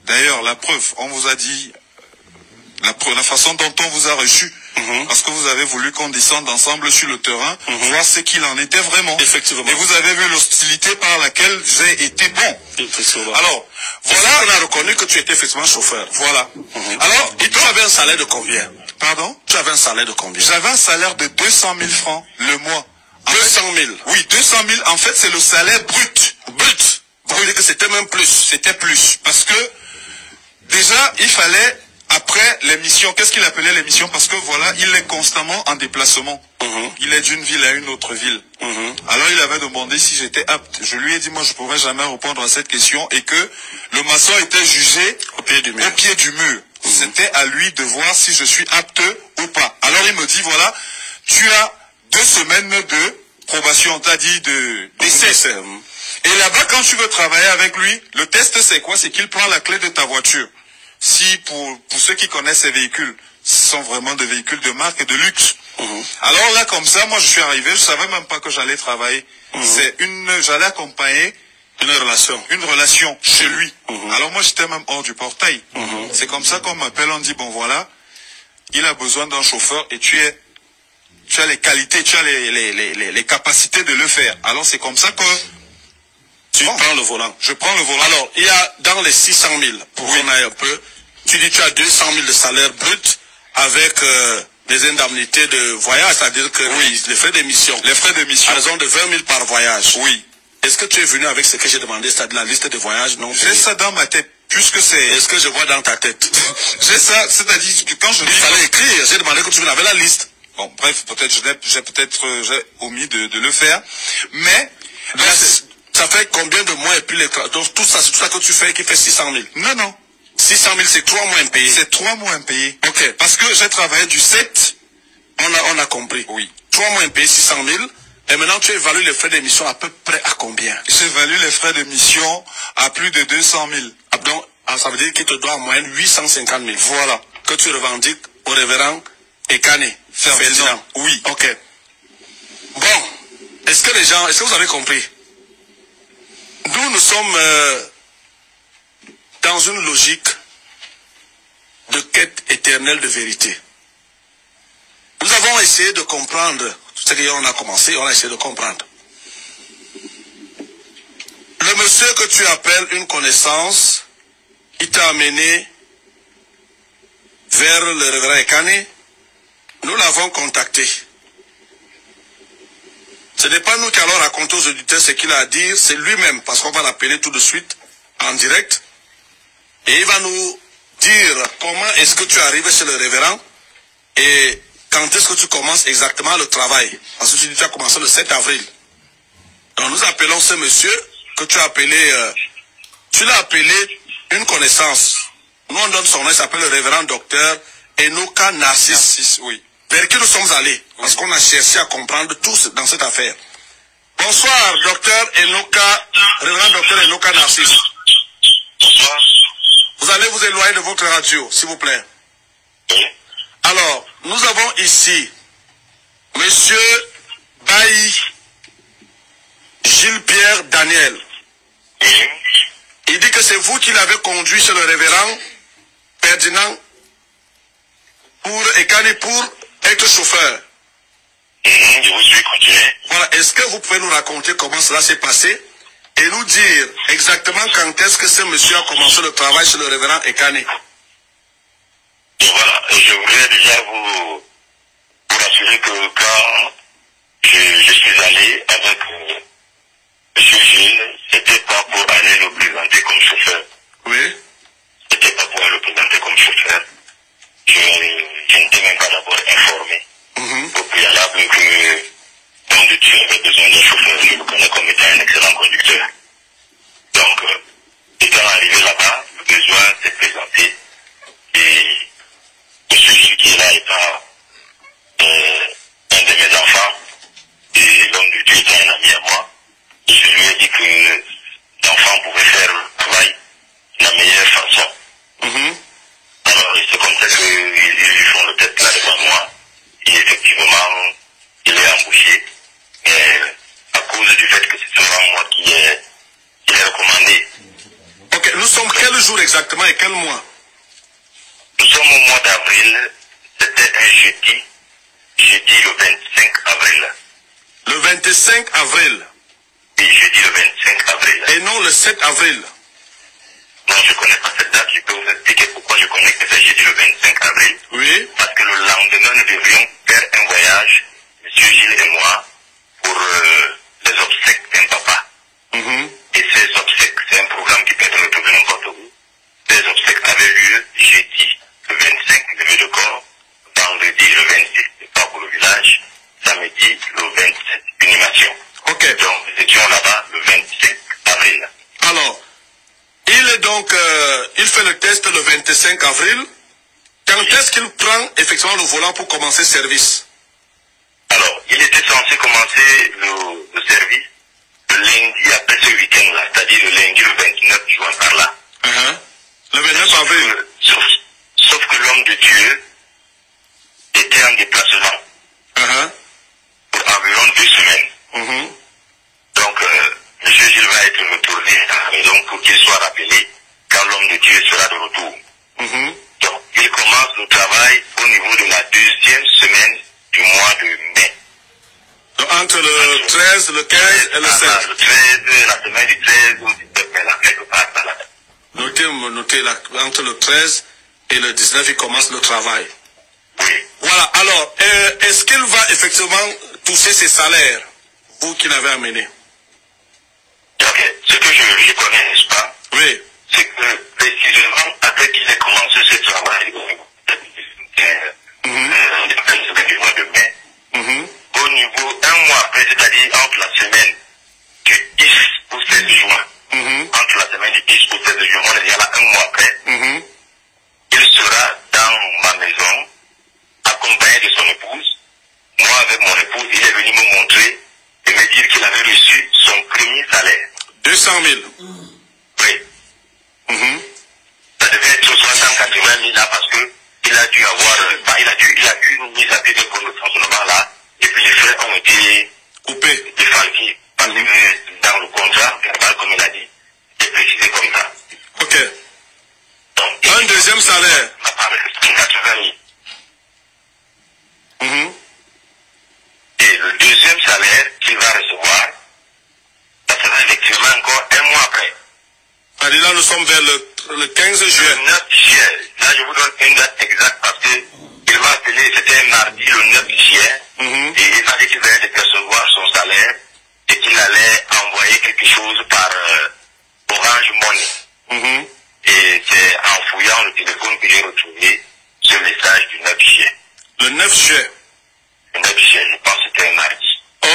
d'ailleurs, la preuve, on vous a dit, la, preuve, la façon dont on vous a reçu, mm-hmm. parce que vous avez voulu qu'on descende ensemble sur le terrain, mm-hmm. voir ce qu'il en était vraiment. Effectivement. Et vous avez vu l'hostilité par laquelle j'ai été bon. Effectivement. Alors, voilà. On a reconnu que tu étais effectivement chauffeur. Voilà. Mm-hmm. Alors, et tu avais un salaire de combien? Pardon? Tu avais un salaire de combien? J'avais un salaire de deux cent mille francs le mois. deux cent mille? Oui, deux cent mille. En fait, c'est le salaire brut. Brut. Brut. Que c'était même plus. C'était plus. Parce que, déjà, il fallait, après l'émission, qu'est-ce qu'il appelait l'émission? Parce que voilà, il est constamment en déplacement. Mm-hmm. Il est d'une ville à une autre ville. Mm-hmm. Alors il avait demandé si j'étais apte. Je lui ai dit, moi je ne pourrais jamais répondre à cette question et que le maçon était jugé au pied du mur. Au pied du mur. Mm-hmm. C'était à lui de voir si je suis apte ou pas. Alors il me dit, voilà, tu as deux semaines de probation, t'as dit de d'essai. Mm-hmm. Et là-bas, quand tu veux travailler avec lui, le test c'est quoi? C'est qu'il prend la clé de ta voiture. Si, pour, pour ceux qui connaissent ces véhicules, ce sont vraiment des véhicules de marque et de luxe. Mmh. Alors là, comme ça, moi je suis arrivé, je ne savais même pas que j'allais travailler. Mmh. C'est une, j'allais accompagner une relation, une relation chez lui. Mmh. Alors moi j'étais même hors du portail. Mmh. C'est comme ça qu'on m'appelle, on dit, bon voilà, il a besoin d'un chauffeur et tu es, tu as les qualités, tu as les, les, les, les, les capacités de le faire. Alors c'est comme ça que... Tu bon. prends le volant. Je prends le volant. Alors, il y a dans les six cent mille, pour oui. qu'on aille un peu, tu dis tu as deux cent mille de salaire brut avec euh, des indemnités de voyage, c'est-à-dire que oui. oui, les frais d'émission. Les frais d'émission. À raison de vingt mille par voyage. Oui. Est-ce que tu es venu avec ce que j'ai demandé, c'est-à-dire la liste de voyages non payés? J'ai ça dans ma tête, puisque c'est... Est-ce que je vois dans ta tête? J'ai ça, c'est-à-dire que quand je... Il fallait écrire, j'ai demandé que tu avais la liste. Bon, bref, peut-être j'ai peut-être euh, omis de, de le faire, mais... Là, ça fait combien de mois et puis les... Donc tout ça, c'est tout ça que tu fais qui fait six cent mille? Non, non. six cent mille, c'est trois mois impayés. C'est trois mois impayés. Ok. Parce que j'ai travaillé du sept. On a, on a compris. Oui. trois mois impayés, six cent mille. Et maintenant, tu évalues les frais d'émission à peu près à combien? J'évalue les frais d'émission à plus de deux cent mille. Ah, donc, ça veut dire qu'il te doit en moyenne huit cent cinquante mille. Voilà. Que tu revendiques au révérend Ekane. Ferdinand. Oui. Ok. Bon. Est-ce que les gens... Est-ce que vous avez compris? Nous, nous sommes euh, dans une logique de quête éternelle de vérité. Nous avons essayé de comprendre, c'est-à-dire on a commencé, on a essayé de comprendre. Le monsieur que tu appelles une connaissance, il t'a amené vers le révérend Ekane. Nous l'avons contacté. Ce n'est pas nous qui allons raconter aux auditeurs ce qu'il a à dire, c'est lui-même, parce qu'on va l'appeler tout de suite en direct. Et il va nous dire comment est-ce que tu arrives chez le révérend et quand est-ce que tu commences exactement le travail. Parce que tu dis que tu as commencé le sept avril. Donc nous appelons ce monsieur que tu as appelé, euh, tu l'as appelé une connaissance. Nous on donne son nom, il s'appelle le révérend docteur Enoka Narcisse. Narcisse, oui. Vers qui nous sommes allés, parce qu'on a cherché à comprendre tous dans cette affaire. Bonsoir, docteur Enoka, révérend docteur Enoka Narcisse. Bonsoir. Vous allez vous éloigner de votre radio, s'il vous plaît. Alors, nous avons ici monsieur Bailly Gilles-Pierre Daniel. Il dit que c'est vous qui l'avez conduit chez le révérend Ferdinand pour Ekane pour être chauffeur. Je vous suis continué. Voilà, est-ce que vous pouvez nous raconter comment cela s'est passé et nous dire exactement quand est-ce que ce monsieur a commencé le travail chez le révérend Ekane? Voilà, je voulais déjà vous vous rassurer que quand je, je suis allé avec euh, M. Gilles, c'était pas pour aller le présenter comme chauffeur. Oui. C'était pas pour le présenter comme chauffeur. Je, je n'étais même pas d'abord informé. Mm-hmm. Au préalable que Don de Dieu avait besoin d'un chauffeur, je le connais comme étant un excellent conducteur. Donc, euh, étant arrivé là-bas, le besoin s'est présenté. Et M. Gilles qui est là étant euh, un de mes enfants, et l'homme de Dieu étant un ami à moi, et je lui ai dit que l'enfant pouvait faire le travail de la meilleure façon. Mm-hmm. Alors c'est comme ça qu'ils lui font le test là devant moi. Et effectivement, il est embauché. Mais à cause du fait que c'est seulement moi qui l'ai recommandé. Ok, nous sommes quel jour exactement et quel mois? Nous sommes au mois d'avril, c'était un jeudi, jeudi le vingt-cinq avril. Le vingt-cinq avril? Oui, jeudi le vingt-cinq avril. Et non le sept avril? Non, je ne connais pas cette date, je peux vous expliquer pourquoi je connais que c'est jeudi le vingt-cinq avril. Oui. Parce que le lendemain, nous devions faire un voyage, M. Gilles et moi, pour euh, les obsèques d'un papa. Mm-hmm. Et ces obsèques, c'est un programme qui peut être retrouvé n'importe où. Ces obsèques avaient lieu jeudi. Le vingt-cinq, levé de corps, vendredi, le vingt-six, départ pour le village, samedi, le vingt-sept, inhumation. Ok. Donc, nous étions là-bas le vingt-cinq avril. Alors, il est donc, euh, il fait le test le vingt-cinq avril. Quand oui. Est-ce qu'il prend effectivement le volant pour commencer service? Alors, il était censé commencer le, le service le lundi après ce week-end-là, c'est-à-dire le lundi le vingt-neuf juin par là. Uh-huh. Le vingt-neuf avril. Sauf, sauf que l'homme de Dieu était en déplacement uh-huh. pour environ deux semaines. Uh-huh. Donc, euh, M. Gilles va être retourné à la maison pour qu'il soit rappelé quand l'homme de Dieu sera de retour. Uh-huh. Donc, il commence le travail au niveau de la deuxième semaine du mois de mai. Donc, entre le entre treize, le quinze et le seize. Le treize, la semaine du treize, ou dix-sept mai, là, quelque part, ça là. Notez, notez là, entre le treize et le dix-neuf, il commence le travail. Oui. Voilà, alors, euh, est-ce qu'il va effectivement toucher ses salaires, vous qui l'avez amené? Ok, ce que je, je connais, n'est-ce pas? Oui. C'est que, précisément, après qu'il ait commencé ce travail, du mois de mai, au niveau un mois après, c'est-à-dire entre la semaine du dix au seize juin, Mm-hmm. entre la semaine du dix au seize juin, on est déjà là un mois après, mm-hmm. il sera dans ma maison, accompagné de son épouse. Moi, avec mon épouse, il est venu me montrer et me dire qu'il avait reçu son premier salaire. deux cent mille. Mm-hmm. Oui. Mm-hmm. Ça devait être soixante-quatre-vingt mille là parce qu'il a dû avoir, bah, il, a dû, il a eu une mise à pied pour le fonctionnement là, et puis les frais ont été coupés. Défendus. Parce que dans le contrat, comme il a dit, c'est précisé comme ça. Ok. Donc, un deuxième salaire. Mm-hmm. Et le deuxième salaire qu'il va recevoir, ça sera effectivement encore un mois après. Alors là, nous sommes vers le, le quinze juillet. Le neuf juillet. Là, je vous donne une date exacte parce qu'il va appeler, c'était un mardi, le neuf juillet. Mm-hmm. Et il m'a dit qu'il allait percevoir son salaire. Et qu'il allait envoyer quelque chose par euh, Orange Money. Mm-hmm. Et c'est en fouillant le téléphone que j'ai retrouvé ce message du neuf juillet. Le neuf juillet? Le neuf juillet, je pense que c'était un mardi.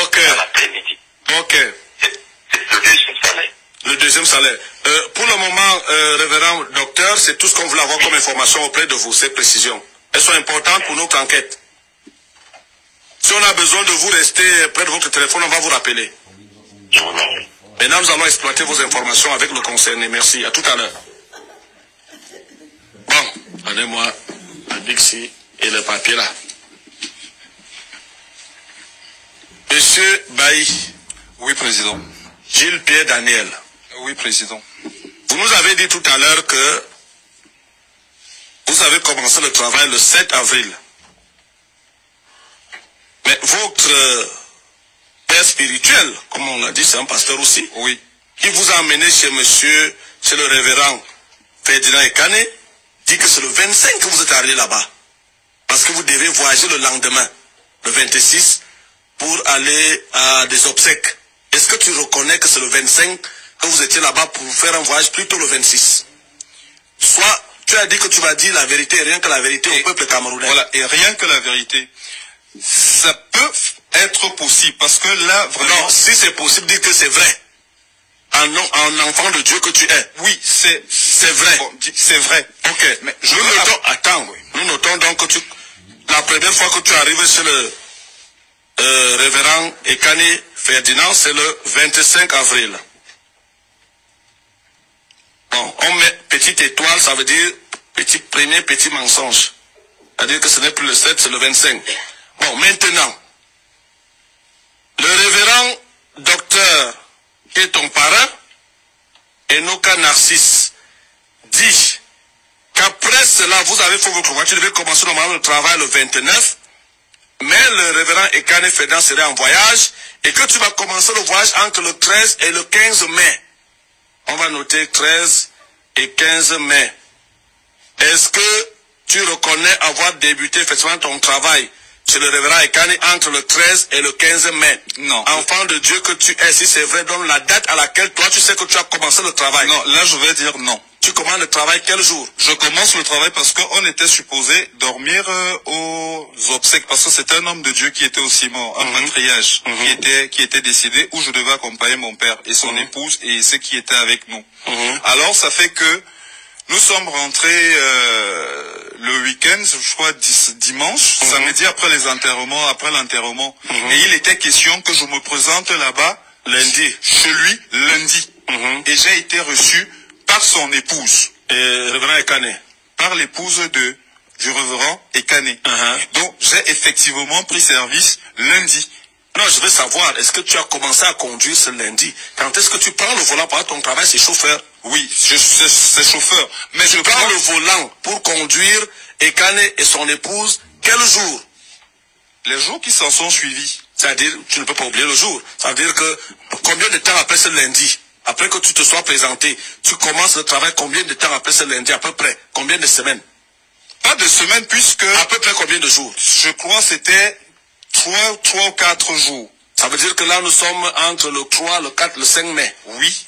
Ok. Dans l'après-midi. Ok. C'est le deuxième salaire. Le deuxième salaire. Euh, pour le moment, euh, révérend docteur, c'est tout ce qu'on voulait avoir comme information auprès de vous, ces précisions. Elles sont importantes pour notre enquête. Si on a besoin de vous rester près de votre téléphone, on va vous rappeler. Maintenant, nous allons exploiter vos informations avec le concerné. Merci. À tout à l'heure. Bon, donnez-moi la Bixi et le papier là. Monsieur Bailly. Oui, président. Gilles-Pierre Daniel. Oui, président. Vous nous avez dit tout à l'heure que vous avez commencé le travail le sept avril. Mais votre père spirituel, comme on l'a dit, c'est un pasteur aussi. Oui. Qui vous a amené chez monsieur, chez le révérend Ferdinand Ekane, dit que c'est le vingt-cinq que vous êtes arrivé là-bas. Parce que vous devez voyager le lendemain. le vingt-six, pour aller à des obsèques. Est-ce que tu reconnais que c'est le vingt-cinq que vous étiez là-bas pour faire un voyage plutôt le vingt-six? Soit tu as dit que tu vas dire la vérité, rien que la vérité et, au peuple camerounais. Voilà, et rien que la vérité. Ça peut être possible, parce que là, vraiment... Non, si c'est possible, dis que c'est vrai. Un, un enfant de Dieu que tu es. Oui, c'est vrai. Bon, c'est vrai. Ok, mais je nous notons, à... Attends, oui. Nous notons donc que tu... La première fois que tu arrives chez le euh, révérend Ekane Ferdinand, c'est le vingt-cinq avril. Bon, on met petite étoile, ça veut dire petit premier petit mensonge. C'est-à-dire que ce n'est plus le sept, c'est le vingt-cinq. Bon, maintenant, le révérend docteur qui est ton parrain, Enoka Narcisse, dit qu'après cela, vous avez fait votre voiture, vous devez commencer normalement le travail le vingt-neuf, mais le révérend Ekane Ferdinand serait en voyage et que tu vas commencer le voyage entre le treize et le quinze mai. On va noter treize et quinze mai. Est-ce que tu reconnais avoir débuté effectivement ton travail chez le révérend Ekane entre le treize et le quinze mai? Non. Enfant de Dieu que tu es, si c'est vrai, donne la date à laquelle toi tu sais que tu as commencé le travail. Non, là je vais dire non. Tu commences le travail quel jour? Je commence le travail parce qu'on était supposé dormir euh, aux obsèques, parce que c'était un homme de Dieu qui était aussi mort, un mm-hmm. patriarche, mm-hmm. qui, était, qui était décédé, où je devais accompagner mon père et son mm-hmm. épouse et ceux qui étaient avec nous. Mm-hmm. Alors ça fait que nous sommes rentrés euh, le week-end, je crois dimanche, mm-hmm. samedi après les enterrements, après l'enterrement. Mm-hmm. Et il était question que je me présente là-bas lundi, chez lui lundi. Mm-hmm. Et j'ai été reçu par son épouse, euh, révérend Ekane, par l'épouse de du révérend Ekane. Uh -huh. Donc j'ai effectivement pris service lundi. Non, je veux savoir, est-ce que tu as commencé à conduire ce lundi? Quand est-ce que tu prends le volant par ton travail, c'est chauffeur? Oui, c'est chauffeur. Mais tu je prends le volant pour conduire Ekane et son épouse quel jour? Les jours qui s'en sont suivis. C'est-à-dire, tu ne peux pas oublier le jour. C'est-à-dire que combien de temps après ce lundi? Après que tu te sois présenté, tu commences le travail combien de temps après ce lundi? À peu près, combien de semaines? Pas de semaines puisque... À peu près combien de jours? Je crois c'était trois ou quatre jours. Ça veut dire que là nous sommes entre le trois, le quatre, le cinq mai. Oui.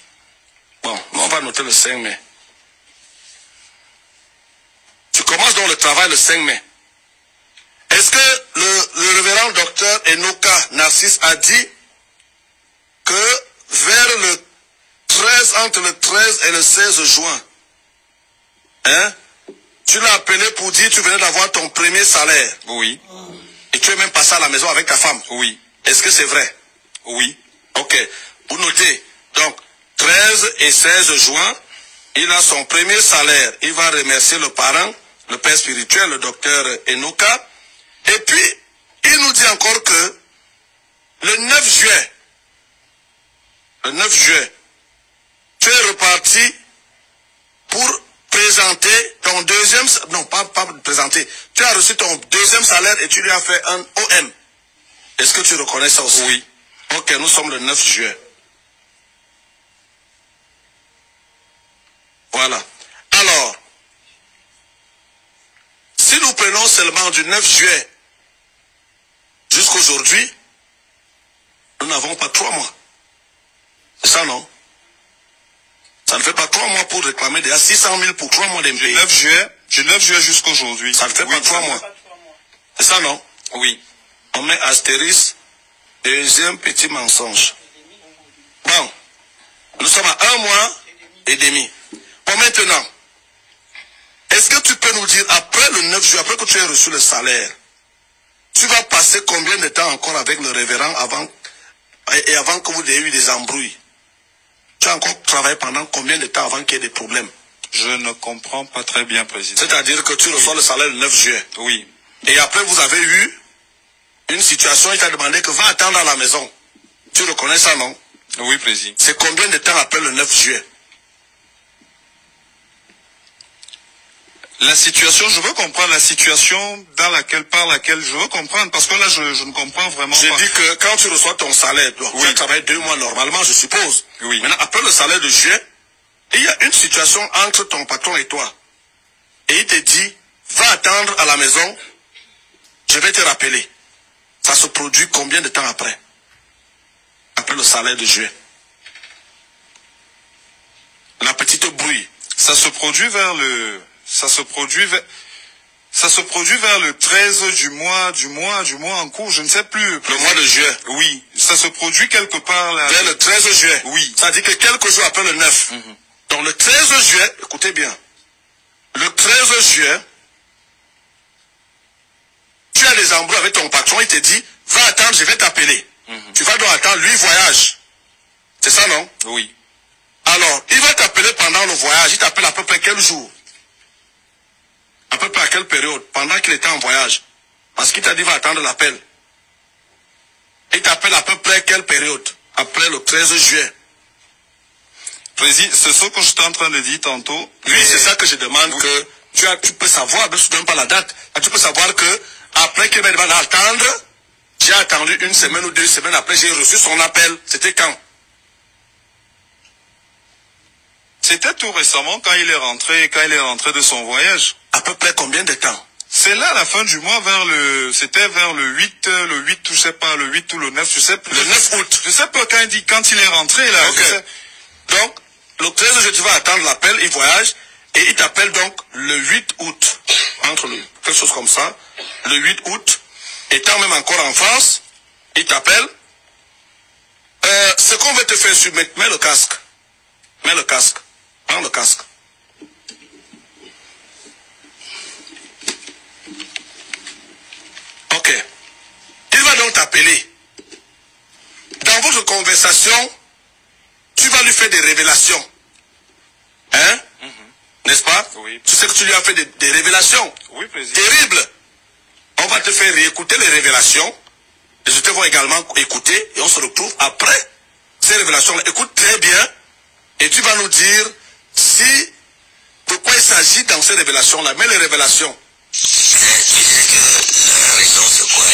Bon, on va noter le cinq mai. Tu commences donc le travail le cinq mai. Est-ce que le, le révérend docteur Enoka Narcisse a dit que vers le treize, entre le treize et le seize juin, hein, tu l'as appelé pour dire tu venais d'avoir ton premier salaire? Oui. Et tu es même passé à la maison avec ta femme? Oui. Est-ce que c'est vrai? Oui. Ok. Vous notez, donc, treize et seize juin, il a son premier salaire. Il va remercier le parent, le père spirituel, le docteur Enoka. Et puis, il nous dit encore que le neuf juillet, le neuf juillet, tu es reparti pour présenter ton deuxième... Non, pas, pas présenter. Tu as reçu ton deuxième salaire et tu lui as fait un O M. Est-ce que tu reconnais ça aussi? Oui. Ok, nous sommes le neuf juillet. Voilà. Alors, si nous prenons seulement du neuf juillet jusqu'aujourd'hui, nous n'avons pas trois mois. C'est ça, non? Ça ne fait pas trois mois pour réclamer déjà six cent mille pour trois mois des pays. Du neuf juillet jusqu'aujourd'hui. Ça ne fait oui, pas trois mois. mois. C'est ça, non? Oui. On met astérisque, deuxième petit mensonge. Bon. Nous sommes à un mois et demi. Bon, maintenant, est-ce que tu peux nous dire, après le neuf juillet, après que tu aies reçu le salaire, tu vas passer combien de temps encore avec le révérend avant et avant que vous ayez eu des embrouilles? Tu as encore travaillé pendant combien de temps avant qu'il y ait des problèmes? Je ne comprends pas très bien, Président. C'est-à-dire que tu reçois oui. le salaire le neuf juillet. Oui. Et après, vous avez eu une situation, il t'a demandé que va attendre à la maison. Tu reconnais ça, non? Oui, Président. C'est combien de temps après le neuf juillet? La situation, je veux comprendre la situation dans laquelle, par laquelle je veux comprendre, parce que là, je, je ne comprends vraiment pas. J'ai dit que quand tu reçois ton salaire, donc, oui. tu travailles deux mois normalement, je suppose. Oui. Maintenant, après le salaire de juillet, il y a une situation entre ton patron et toi. Et il te dit, va attendre à la maison, je vais te rappeler. Ça se produit combien de temps après? Après le salaire de juillet. La petite brouille. Ça se produit vers le... Ça se produit vers... Ça se produit vers le treize du mois, du mois, du mois en cours, je ne sais plus. Le mois de juillet. Oui. Ça se produit quelque part là. Vers le treize juillet. Oui. Ça dit que quelques jours après le neuf. Mm-hmm. Donc le treize juillet, écoutez bien. Le treize juillet, tu as les embrouilles avec ton patron, il te dit, va attendre, je vais t'appeler. Mm-hmm. Tu vas donc attendre, lui voyage. C'est ça, non? Oui. Alors, il va t'appeler pendant le voyage, il t'appelle à peu près quel jour? À peu près à quelle période? Pendant qu'il était en voyage. Parce qu'il t'a dit va attendre l'appel. Il t'appelle à peu près quelle période? Après le treize juillet. C'est ce que je suis en train de dire tantôt. Oui, c'est ça que je demande, oui. que tu, as, tu peux savoir, mais je ne donne pas la date. Tu peux savoir que après qu'il m'a demandé d'attendre, j'ai attendu une semaine ou deux semaines après, j'ai reçu son appel. C'était quand? C'était tout récemment quand il est rentré, quand il est rentré de son voyage. À peu près combien de temps? C'est là la fin du mois, vers le, c'était vers le huit, le huit, je sais pas, le huit ou le neuf, je sais plus. Le neuf août. Je sais pas quand il dit, quand il est rentré là. Okay. Donc, le treize juillet, tu vas attendre l'appel, il voyage, et il t'appelle donc le huit août, entre le, quelque chose comme ça, le huit août, étant même encore en France, il t'appelle, euh, ce qu'on veut te faire submettre, mets le casque, mets le casque, prends le casque. Ok, il va donc t'appeler, dans votre conversation, tu vas lui faire des révélations. Hein? Mm-hmm. N'est-ce pas? Oui. Tu sais que tu lui as fait des, des révélations. Oui, président. Terrible. On va te faire réécouter les révélations. Les autres vont également écouter et on se retrouve après ces révélations-là. Écoute très bien et tu vas nous dire si de quoi il s'agit dans ces révélations-là. Mais les révélations. Tu sais que la raison c'est quoi?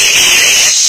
Thank you.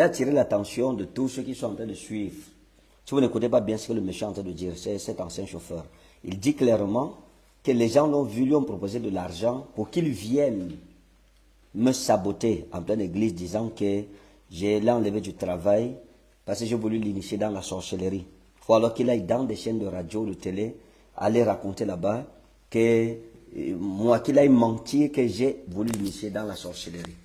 voudrais attirer l'attention de tous ceux qui sont en train de suivre. Si vous n'écoutez pas bien ce que le monsieur est en train de dire, c'est cet ancien chauffeur. Il dit clairement que les gens l'ont vu, lui ont proposé de l'argent pour qu'il vienne me saboter en pleine église, disant que j'ai l'enlevé du travail parce que j'ai voulu l'initier dans la sorcellerie. Il faut alors qu'il aille dans des chaînes de radio, de télé, aller raconter là-bas que moi, qu'il aille mentir que j'ai voulu l'initier dans la sorcellerie.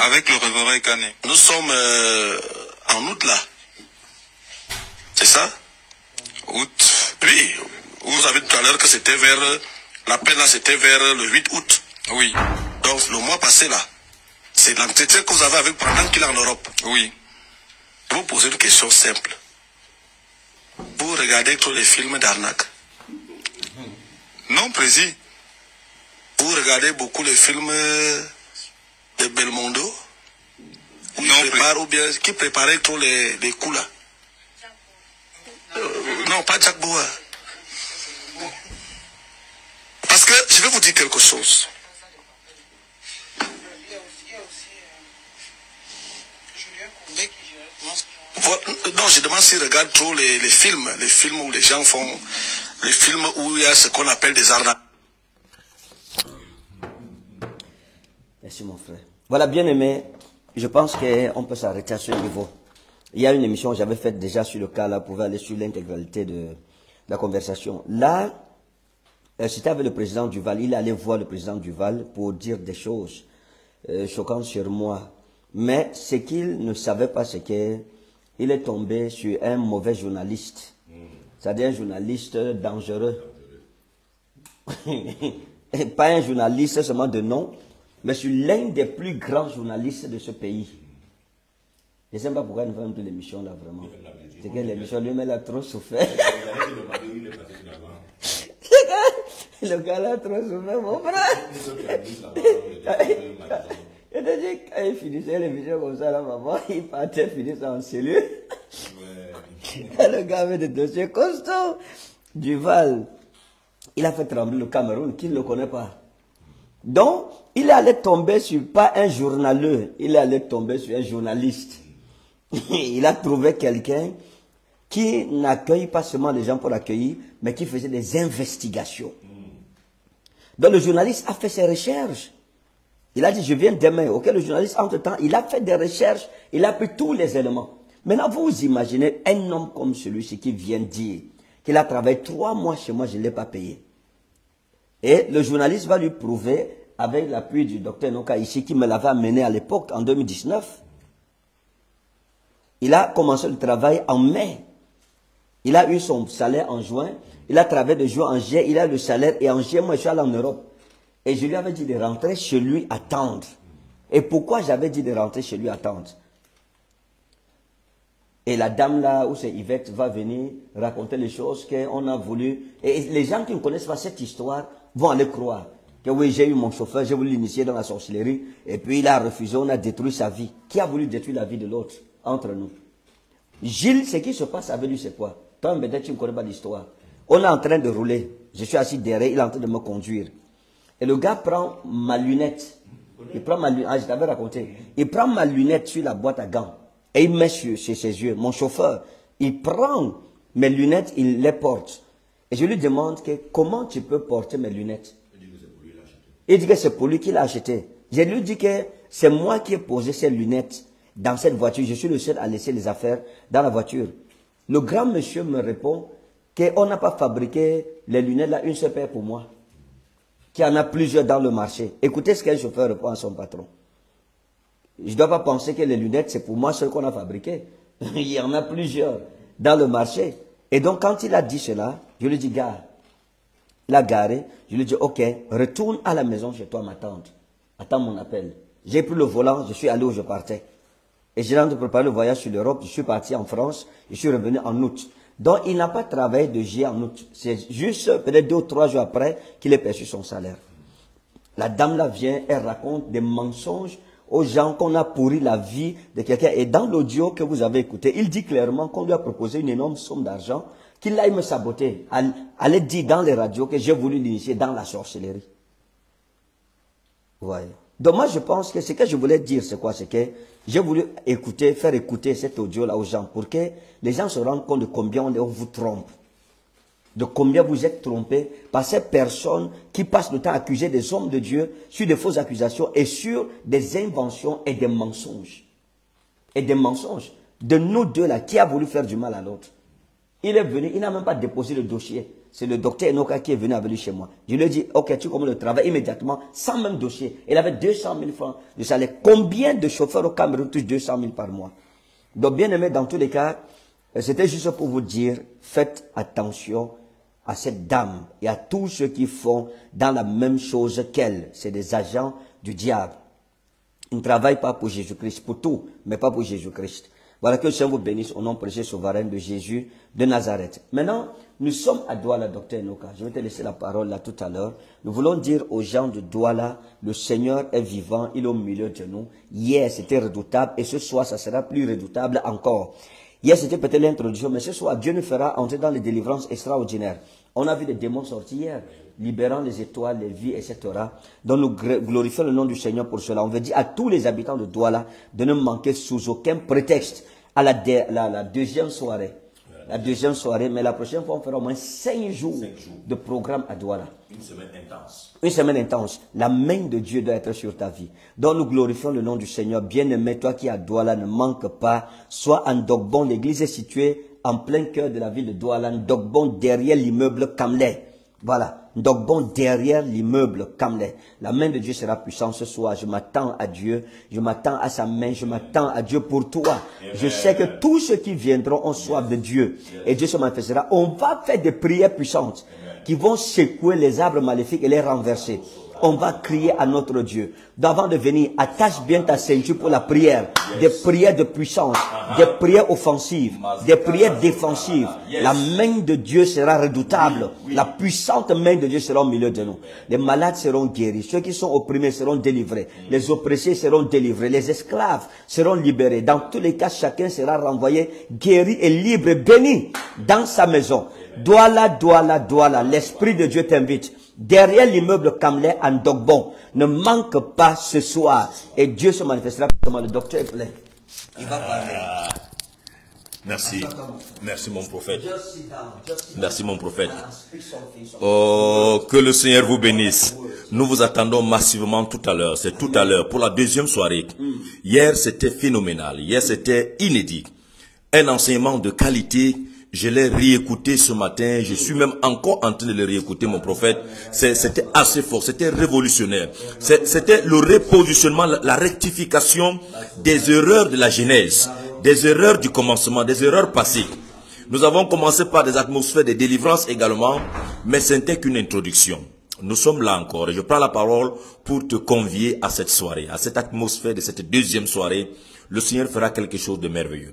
Avec le révérend Ekane. Nous sommes euh, en août là. C'est ça? Août. Oui. Vous avez dit tout à l'heure que c'était vers... La peine là, c'était vers le huit août. Oui. Donc le mois passé là. C'est l'entretien que vous avez avec pendant qu'il est en Europe. Oui. Je vais vous poser une question simple. Vous regardez tous les films d'arnaque? Non, Président. Vous regardez beaucoup les films... de Belmondo, où non, il prépare, ou bien qui préparait tous les, les coups là. Euh, non, pas Jack Boa. Parce que je vais vous dire quelque chose. Non, je demande s'ils regardent trop les, les films, les films où les gens font, les films où il y a ce qu'on appelle des arnaques. Merci mon frère. Voilà, bien aimé, je pense qu'on peut s'arrêter à ce niveau. Il y a une émission j'avais faite déjà sur le cas là, vous pouvez aller sur l'intégralité de la conversation. Là, c'était avec le président Duval, il allait voir le président Duval pour dire des choses euh, choquantes sur moi. Mais ce qu'il ne savait pas, c'est que il est tombé sur un mauvais journaliste. Mmh. C'est-à-dire un journaliste dangereux. Et pas un journaliste seulement de nom, mais sur l'un des plus grands journalistes de ce pays. Je ne sais pas pourquoi nous faisons de l'émission là, vraiment. C'est que l'émission lui-même a trop souffert. Le gars là a trop souffert, mon frère. Et t'as dit, quand il finissait l'émission comme ça, la maman, il partait finir ça en cellule. Ouais. Le gars avait des dossiers costauds. Duval, il a fait trembler le Cameroun, qui ne le connaît pas. Donc, il allait tomber sur, pas un journaleux, il allait tomber sur un journaliste. Il a trouvé quelqu'un qui n'accueille pas seulement les gens pour accueillir, mais qui faisait des investigations. Donc, le journaliste a fait ses recherches. Il a dit, je viens demain. Ok, le journaliste, entre-temps, il a fait des recherches, il a pris tous les éléments. Maintenant, vous vous imaginez un homme comme celui-ci qui vient dire qu'il a travaillé trois mois chez moi, je ne l'ai pas payé. Et le journaliste va lui prouver, avec l'appui du docteur Enoka ici, qui me l'avait amené à l'époque, en deux mille dix-neuf. Il a commencé le travail en mai. Il a eu son salaire en juin. Il a travaillé de juin en juillet, il a eu le salaire. Et en juillet, moi, je suis allé en Europe. Et je lui avais dit de rentrer chez lui attendre. Et pourquoi j'avais dit de rentrer chez lui attendre? Et la dame là, où c'est Yvette, va venir raconter les choses qu'on a voulu. Et les gens qui ne connaissent pas cette histoire vont aller croire que oui, j'ai eu mon chauffeur, j'ai voulu l'initier dans la sorcellerie. Et puis il a refusé, on a détruit sa vie. Qui a voulu détruire la vie de l'autre entre nous? Gilles, ce qui se passe avec lui, c'est quoi? Toi, peut-être tu ne connais pas l'histoire. On est en train de rouler. Je suis assis derrière, il est en train de me conduire. Et le gars prend ma lunette. Il prend ma lunette. Ah, je t'avais raconté. Il prend ma lunette sur la boîte à gants. Et il met sur, sur ses yeux. Mon chauffeur, il prend mes lunettes, il les porte. Et je lui demande que comment tu peux porter mes lunettes. Il dit que c'est pour lui qu'il a acheté. Je lui dis que c'est moi qui ai posé ces lunettes dans cette voiture. Je suis le seul à laisser les affaires dans la voiture. Le grand monsieur me répond qu'on n'a pas fabriqué les lunettes là, une seule paire pour moi. Qui en a plusieurs dans le marché. Écoutez ce qu'un chauffeur répond à son patron. Je ne dois pas penser que les lunettes, c'est pour moi celles qu'on a fabriquées. Il y en a plusieurs dans le marché. Et donc, quand il a dit cela, je lui dis, gare. Il a garé. Je lui dis, ok, retourne à la maison chez toi, ma tante. Attends mon appel. J'ai pris le volant, je suis allé où je partais. Et j'ai rendu préparer le voyage sur l'Europe. Je suis parti en France, je suis revenu en août. Donc, il n'a pas travaillé de J en août. C'est juste peut-être deux ou trois jours après qu'il ait perçu son salaire. La dame là vient, elle raconte des mensonges aux gens qu'on a pourri la vie de quelqu'un. Et dans l'audio que vous avez écouté, il dit clairement qu'on lui a proposé une énorme somme d'argent, qu'il aille me saboter, allait dire dans les radios que j'ai voulu l'initier dans la sorcellerie. Voyez. Donc moi, je pense que ce que je voulais dire, c'est quoi? C'est que j'ai voulu écouter, faire écouter cet audio-là aux gens pour que les gens se rendent compte de combien on vous trompe, de combien vous êtes trompés par ces personnes qui passent le temps à accuser des hommes de Dieu sur des fausses accusations et sur des inventions et des mensonges. Et des mensonges de nous deux-là, qui a voulu faire du mal à l'autre. Il est venu, il n'a même pas déposé le dossier. C'est le docteur Enoka qui est venu avec lui chez moi. Je lui ai dit, ok, tu commences le travail immédiatement, sans même dossier. Il avait deux cent mille francs de salaire. Combien de chauffeurs au Cameroun touchent deux cent mille par mois? Donc, bien aimé, dans tous les cas, c'était juste pour vous dire, faites attention à cette dame et à tous ceux qui font dans la même chose qu'elle. C'est des agents du diable. Ils ne travaillent pas pour Jésus-Christ, pour tout, mais pas pour Jésus-Christ. Voilà, que le Seigneur vous bénisse au nom précieux souverain de Jésus de Nazareth. Maintenant, nous sommes à Douala, docteur Enoka. Je vais te laisser la parole là tout à l'heure. Nous voulons dire aux gens de Douala, le Seigneur est vivant, il est au milieu de nous. Hier, c'était redoutable et ce soir, ça sera plus redoutable encore. Hier, c'était peut-être l'introduction, mais ce soir, Dieu nous fera entrer dans les délivrances extraordinaires. On a vu des démons sortir hier. libérant les étoiles, les vies, et cetera, dont nous glorifions le nom du Seigneur pour cela. On veut dire à tous les habitants de Douala de ne manquer sous aucun prétexte à la, de, la, la deuxième soirée. La deuxième soirée, mais la prochaine fois, on fera au moins cinq jours, cinq jours. de programme à Douala. Une semaine intense. Une semaine intense. La main de Dieu doit être sur ta vie. Donc, nous glorifions le nom du Seigneur. Bien-aimé, toi qui à Douala ne manque pas, soit en Dogbon. L'église est située en plein cœur de la ville de Douala, Dogbon, derrière l'immeuble Camlait. Voilà, Dogbon, derrière l'immeuble Camlait. La main de Dieu sera puissante ce soir. Je m'attends à Dieu, je m'attends à sa main, je m'attends à Dieu pour toi. Je sais que tous ceux qui viendront ont soif de Dieu. Et Dieu se manifestera. On va faire des prières puissantes qui vont secouer les arbres maléfiques et les renverser. On va crier à notre Dieu. D'avant de venir, attache bien ta ceinture pour la prière. Yes. Des prières de puissance, uh-huh. des prières offensives, des prières défensives. Yes. La main de Dieu sera redoutable. Oui, oui. La puissante main de Dieu sera au milieu de nous. Les malades seront guéris. Ceux qui sont opprimés seront délivrés. Mm. Les oppressés seront délivrés. Les esclaves seront libérés. Dans tous les cas, chacun sera renvoyé guéri et libre, béni dans sa maison. Douala, Douala, Douala. L'Esprit de Dieu t'invite. Derrière l'immeuble Camlait en Dogbon, ne manque pas ce soir. Et Dieu se manifestera. Le docteur est plein. Il va parler. Ah, merci. Merci mon prophète. Merci mon prophète. Oh, que le Seigneur vous bénisse. Nous vous attendons massivement tout à l'heure. C'est tout à l'heure pour la deuxième soirée. Hier, c'était phénoménal. Hier, c'était inédit. Un enseignement de qualité. Je l'ai réécouté ce matin, je suis même encore en train de le réécouter, mon prophète. C'était assez fort, c'était révolutionnaire. C'était le repositionnement, la rectification des erreurs de la Genèse, des erreurs du commencement, des erreurs passées. Nous avons commencé par des atmosphères de délivrance également, mais ce n'était qu'une introduction. Nous sommes là encore et je prends la parole pour te convier à cette soirée, à cette atmosphère de cette deuxième soirée. Le Seigneur fera quelque chose de merveilleux.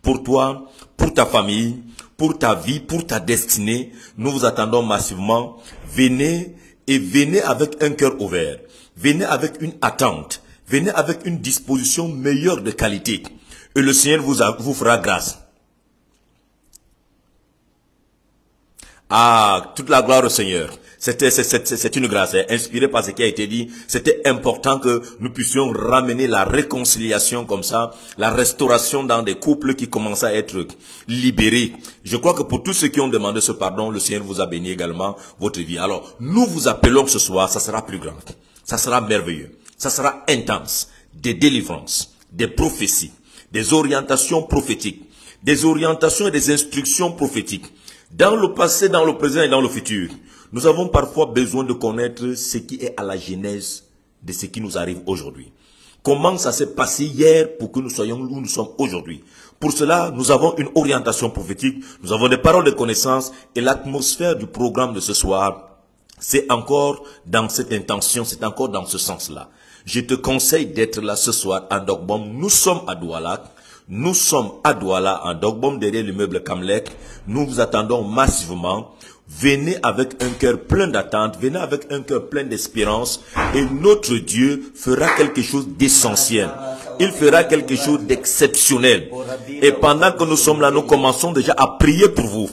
Pour toi, pour ta famille, pour ta vie, pour ta destinée, nous vous attendons massivement. Venez et venez avec un cœur ouvert. Venez avec une attente. Venez avec une disposition meilleure de qualité. Et le Seigneur vous, a, vous fera grâce. Ah, toute la gloire au Seigneur. C'est une grâce, inspirée par ce qui a été dit. C'était important que nous puissions ramener la réconciliation comme ça, la restauration dans des couples qui commencent à être libérés. Je crois que pour tous ceux qui ont demandé ce pardon, le Seigneur vous a béni également votre vie. Alors, nous vous appelons ce soir, ça sera plus grand, ça sera merveilleux, ça sera intense. Des délivrances, des prophéties, des orientations prophétiques, des orientations et des instructions prophétiques. Dans le passé, dans le présent et dans le futur, nous avons parfois besoin de connaître ce qui est à la genèse de ce qui nous arrive aujourd'hui. Comment ça s'est passé hier pour que nous soyons où nous sommes aujourd'hui. Pour cela, nous avons une orientation prophétique, nous avons des paroles de connaissance et l'atmosphère du programme de ce soir, c'est encore dans cette intention, c'est encore dans ce sens-là. Je te conseille d'être là ce soir à Dogbon. Nous sommes à Douala. Nous sommes à Douala, en Dogbon, derrière l'immeuble Camlait. Nous vous attendons massivement. Venez avec un cœur plein d'attente, venez avec un cœur plein d'espérance et notre Dieu fera quelque chose d'essentiel. Il fera quelque chose d'exceptionnel. Et pendant que nous sommes là, nous commençons déjà à prier pour vous.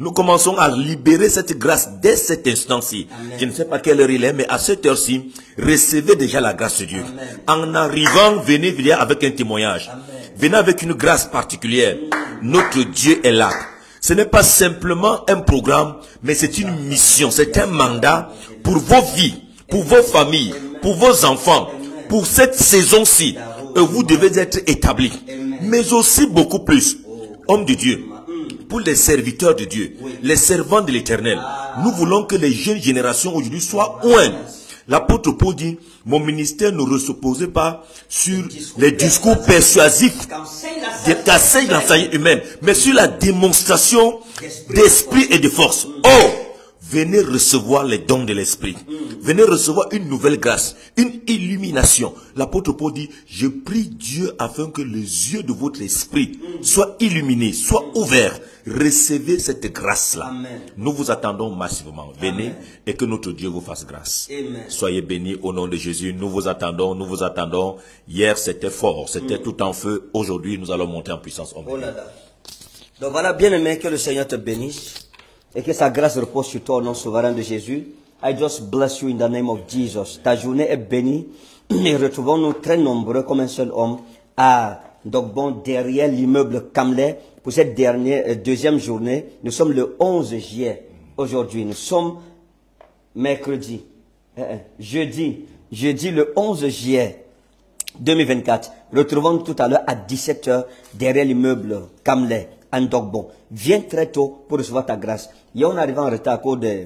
Nous commençons à libérer cette grâce dès cet instant-ci. Je ne sais pas quelle heure il est, mais à cette heure-ci, recevez déjà la grâce de Dieu. En arrivant, venez venir avec un témoignage. Venez avec une grâce particulière. Notre Dieu est là. Ce n'est pas simplement un programme, mais c'est une mission, c'est un mandat pour vos vies, pour vos familles, pour vos enfants, pour cette saison-ci. Et vous devez être établis, mais aussi beaucoup plus, hommes de Dieu, pour les serviteurs de Dieu, les servants de l'Éternel. Nous voulons que les jeunes générations aujourd'hui soient loin. L'apôtre Paul dit, mon ministère ne reposait pas sur les discours persuasifs qu'enseigne l'enseigne humaine, mais sur la démonstration d'esprit et de force. Oh, venez recevoir les dons de l'esprit. Venez recevoir une nouvelle grâce, une illumination. L'apôtre Paul dit, je prie Dieu afin que les yeux de votre esprit soient illuminés, soient ouverts. Recevez cette grâce-là. Nous vous attendons massivement. Venez Amen. Et que notre Dieu vous fasse grâce. Amen. Soyez bénis au nom de Jésus. Nous vous attendons, nous vous attendons. Hier, c'était fort, c'était mm. tout en feu. Aujourd'hui, nous allons monter en puissance. Oh là là. Donc voilà, bien aimé, que le Seigneur te bénisse et que sa grâce repose sur toi au nom souverain de Jésus. I just bless you in the name of Jesus. Ta journée est bénie. Et retrouvons-nous très nombreux comme un seul homme à Dogbon, derrière l'immeuble Camlait, pour cette dernière, deuxième journée. Nous sommes le onze juillet aujourd'hui. Nous sommes mercredi, jeudi, jeudi le onze juillet deux mille vingt-quatre. Retrouvons-nous tout à l'heure à dix-sept heures derrière l'immeuble Camlait, en Dogbon. Viens très tôt pour recevoir ta grâce. Et on arrive en retard à cause de...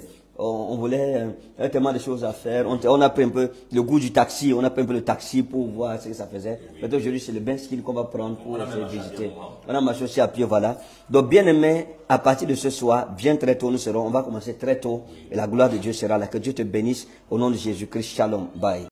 On voulait euh, tellement de choses à faire. On, on a pris un peu le goût du taxi. On a pris un peu le taxi pour voir ce que ça faisait. Mais oui. Aujourd'hui, c'est le bain skill qu'on va prendre pour se visiter. On a marché aussi à pied, voilà. Donc, bien aimé, à partir de ce soir, bien très tôt, nous serons. On va commencer très tôt. Et la gloire de Dieu sera là. Que Dieu te bénisse. Au nom de Jésus-Christ, shalom. Bye.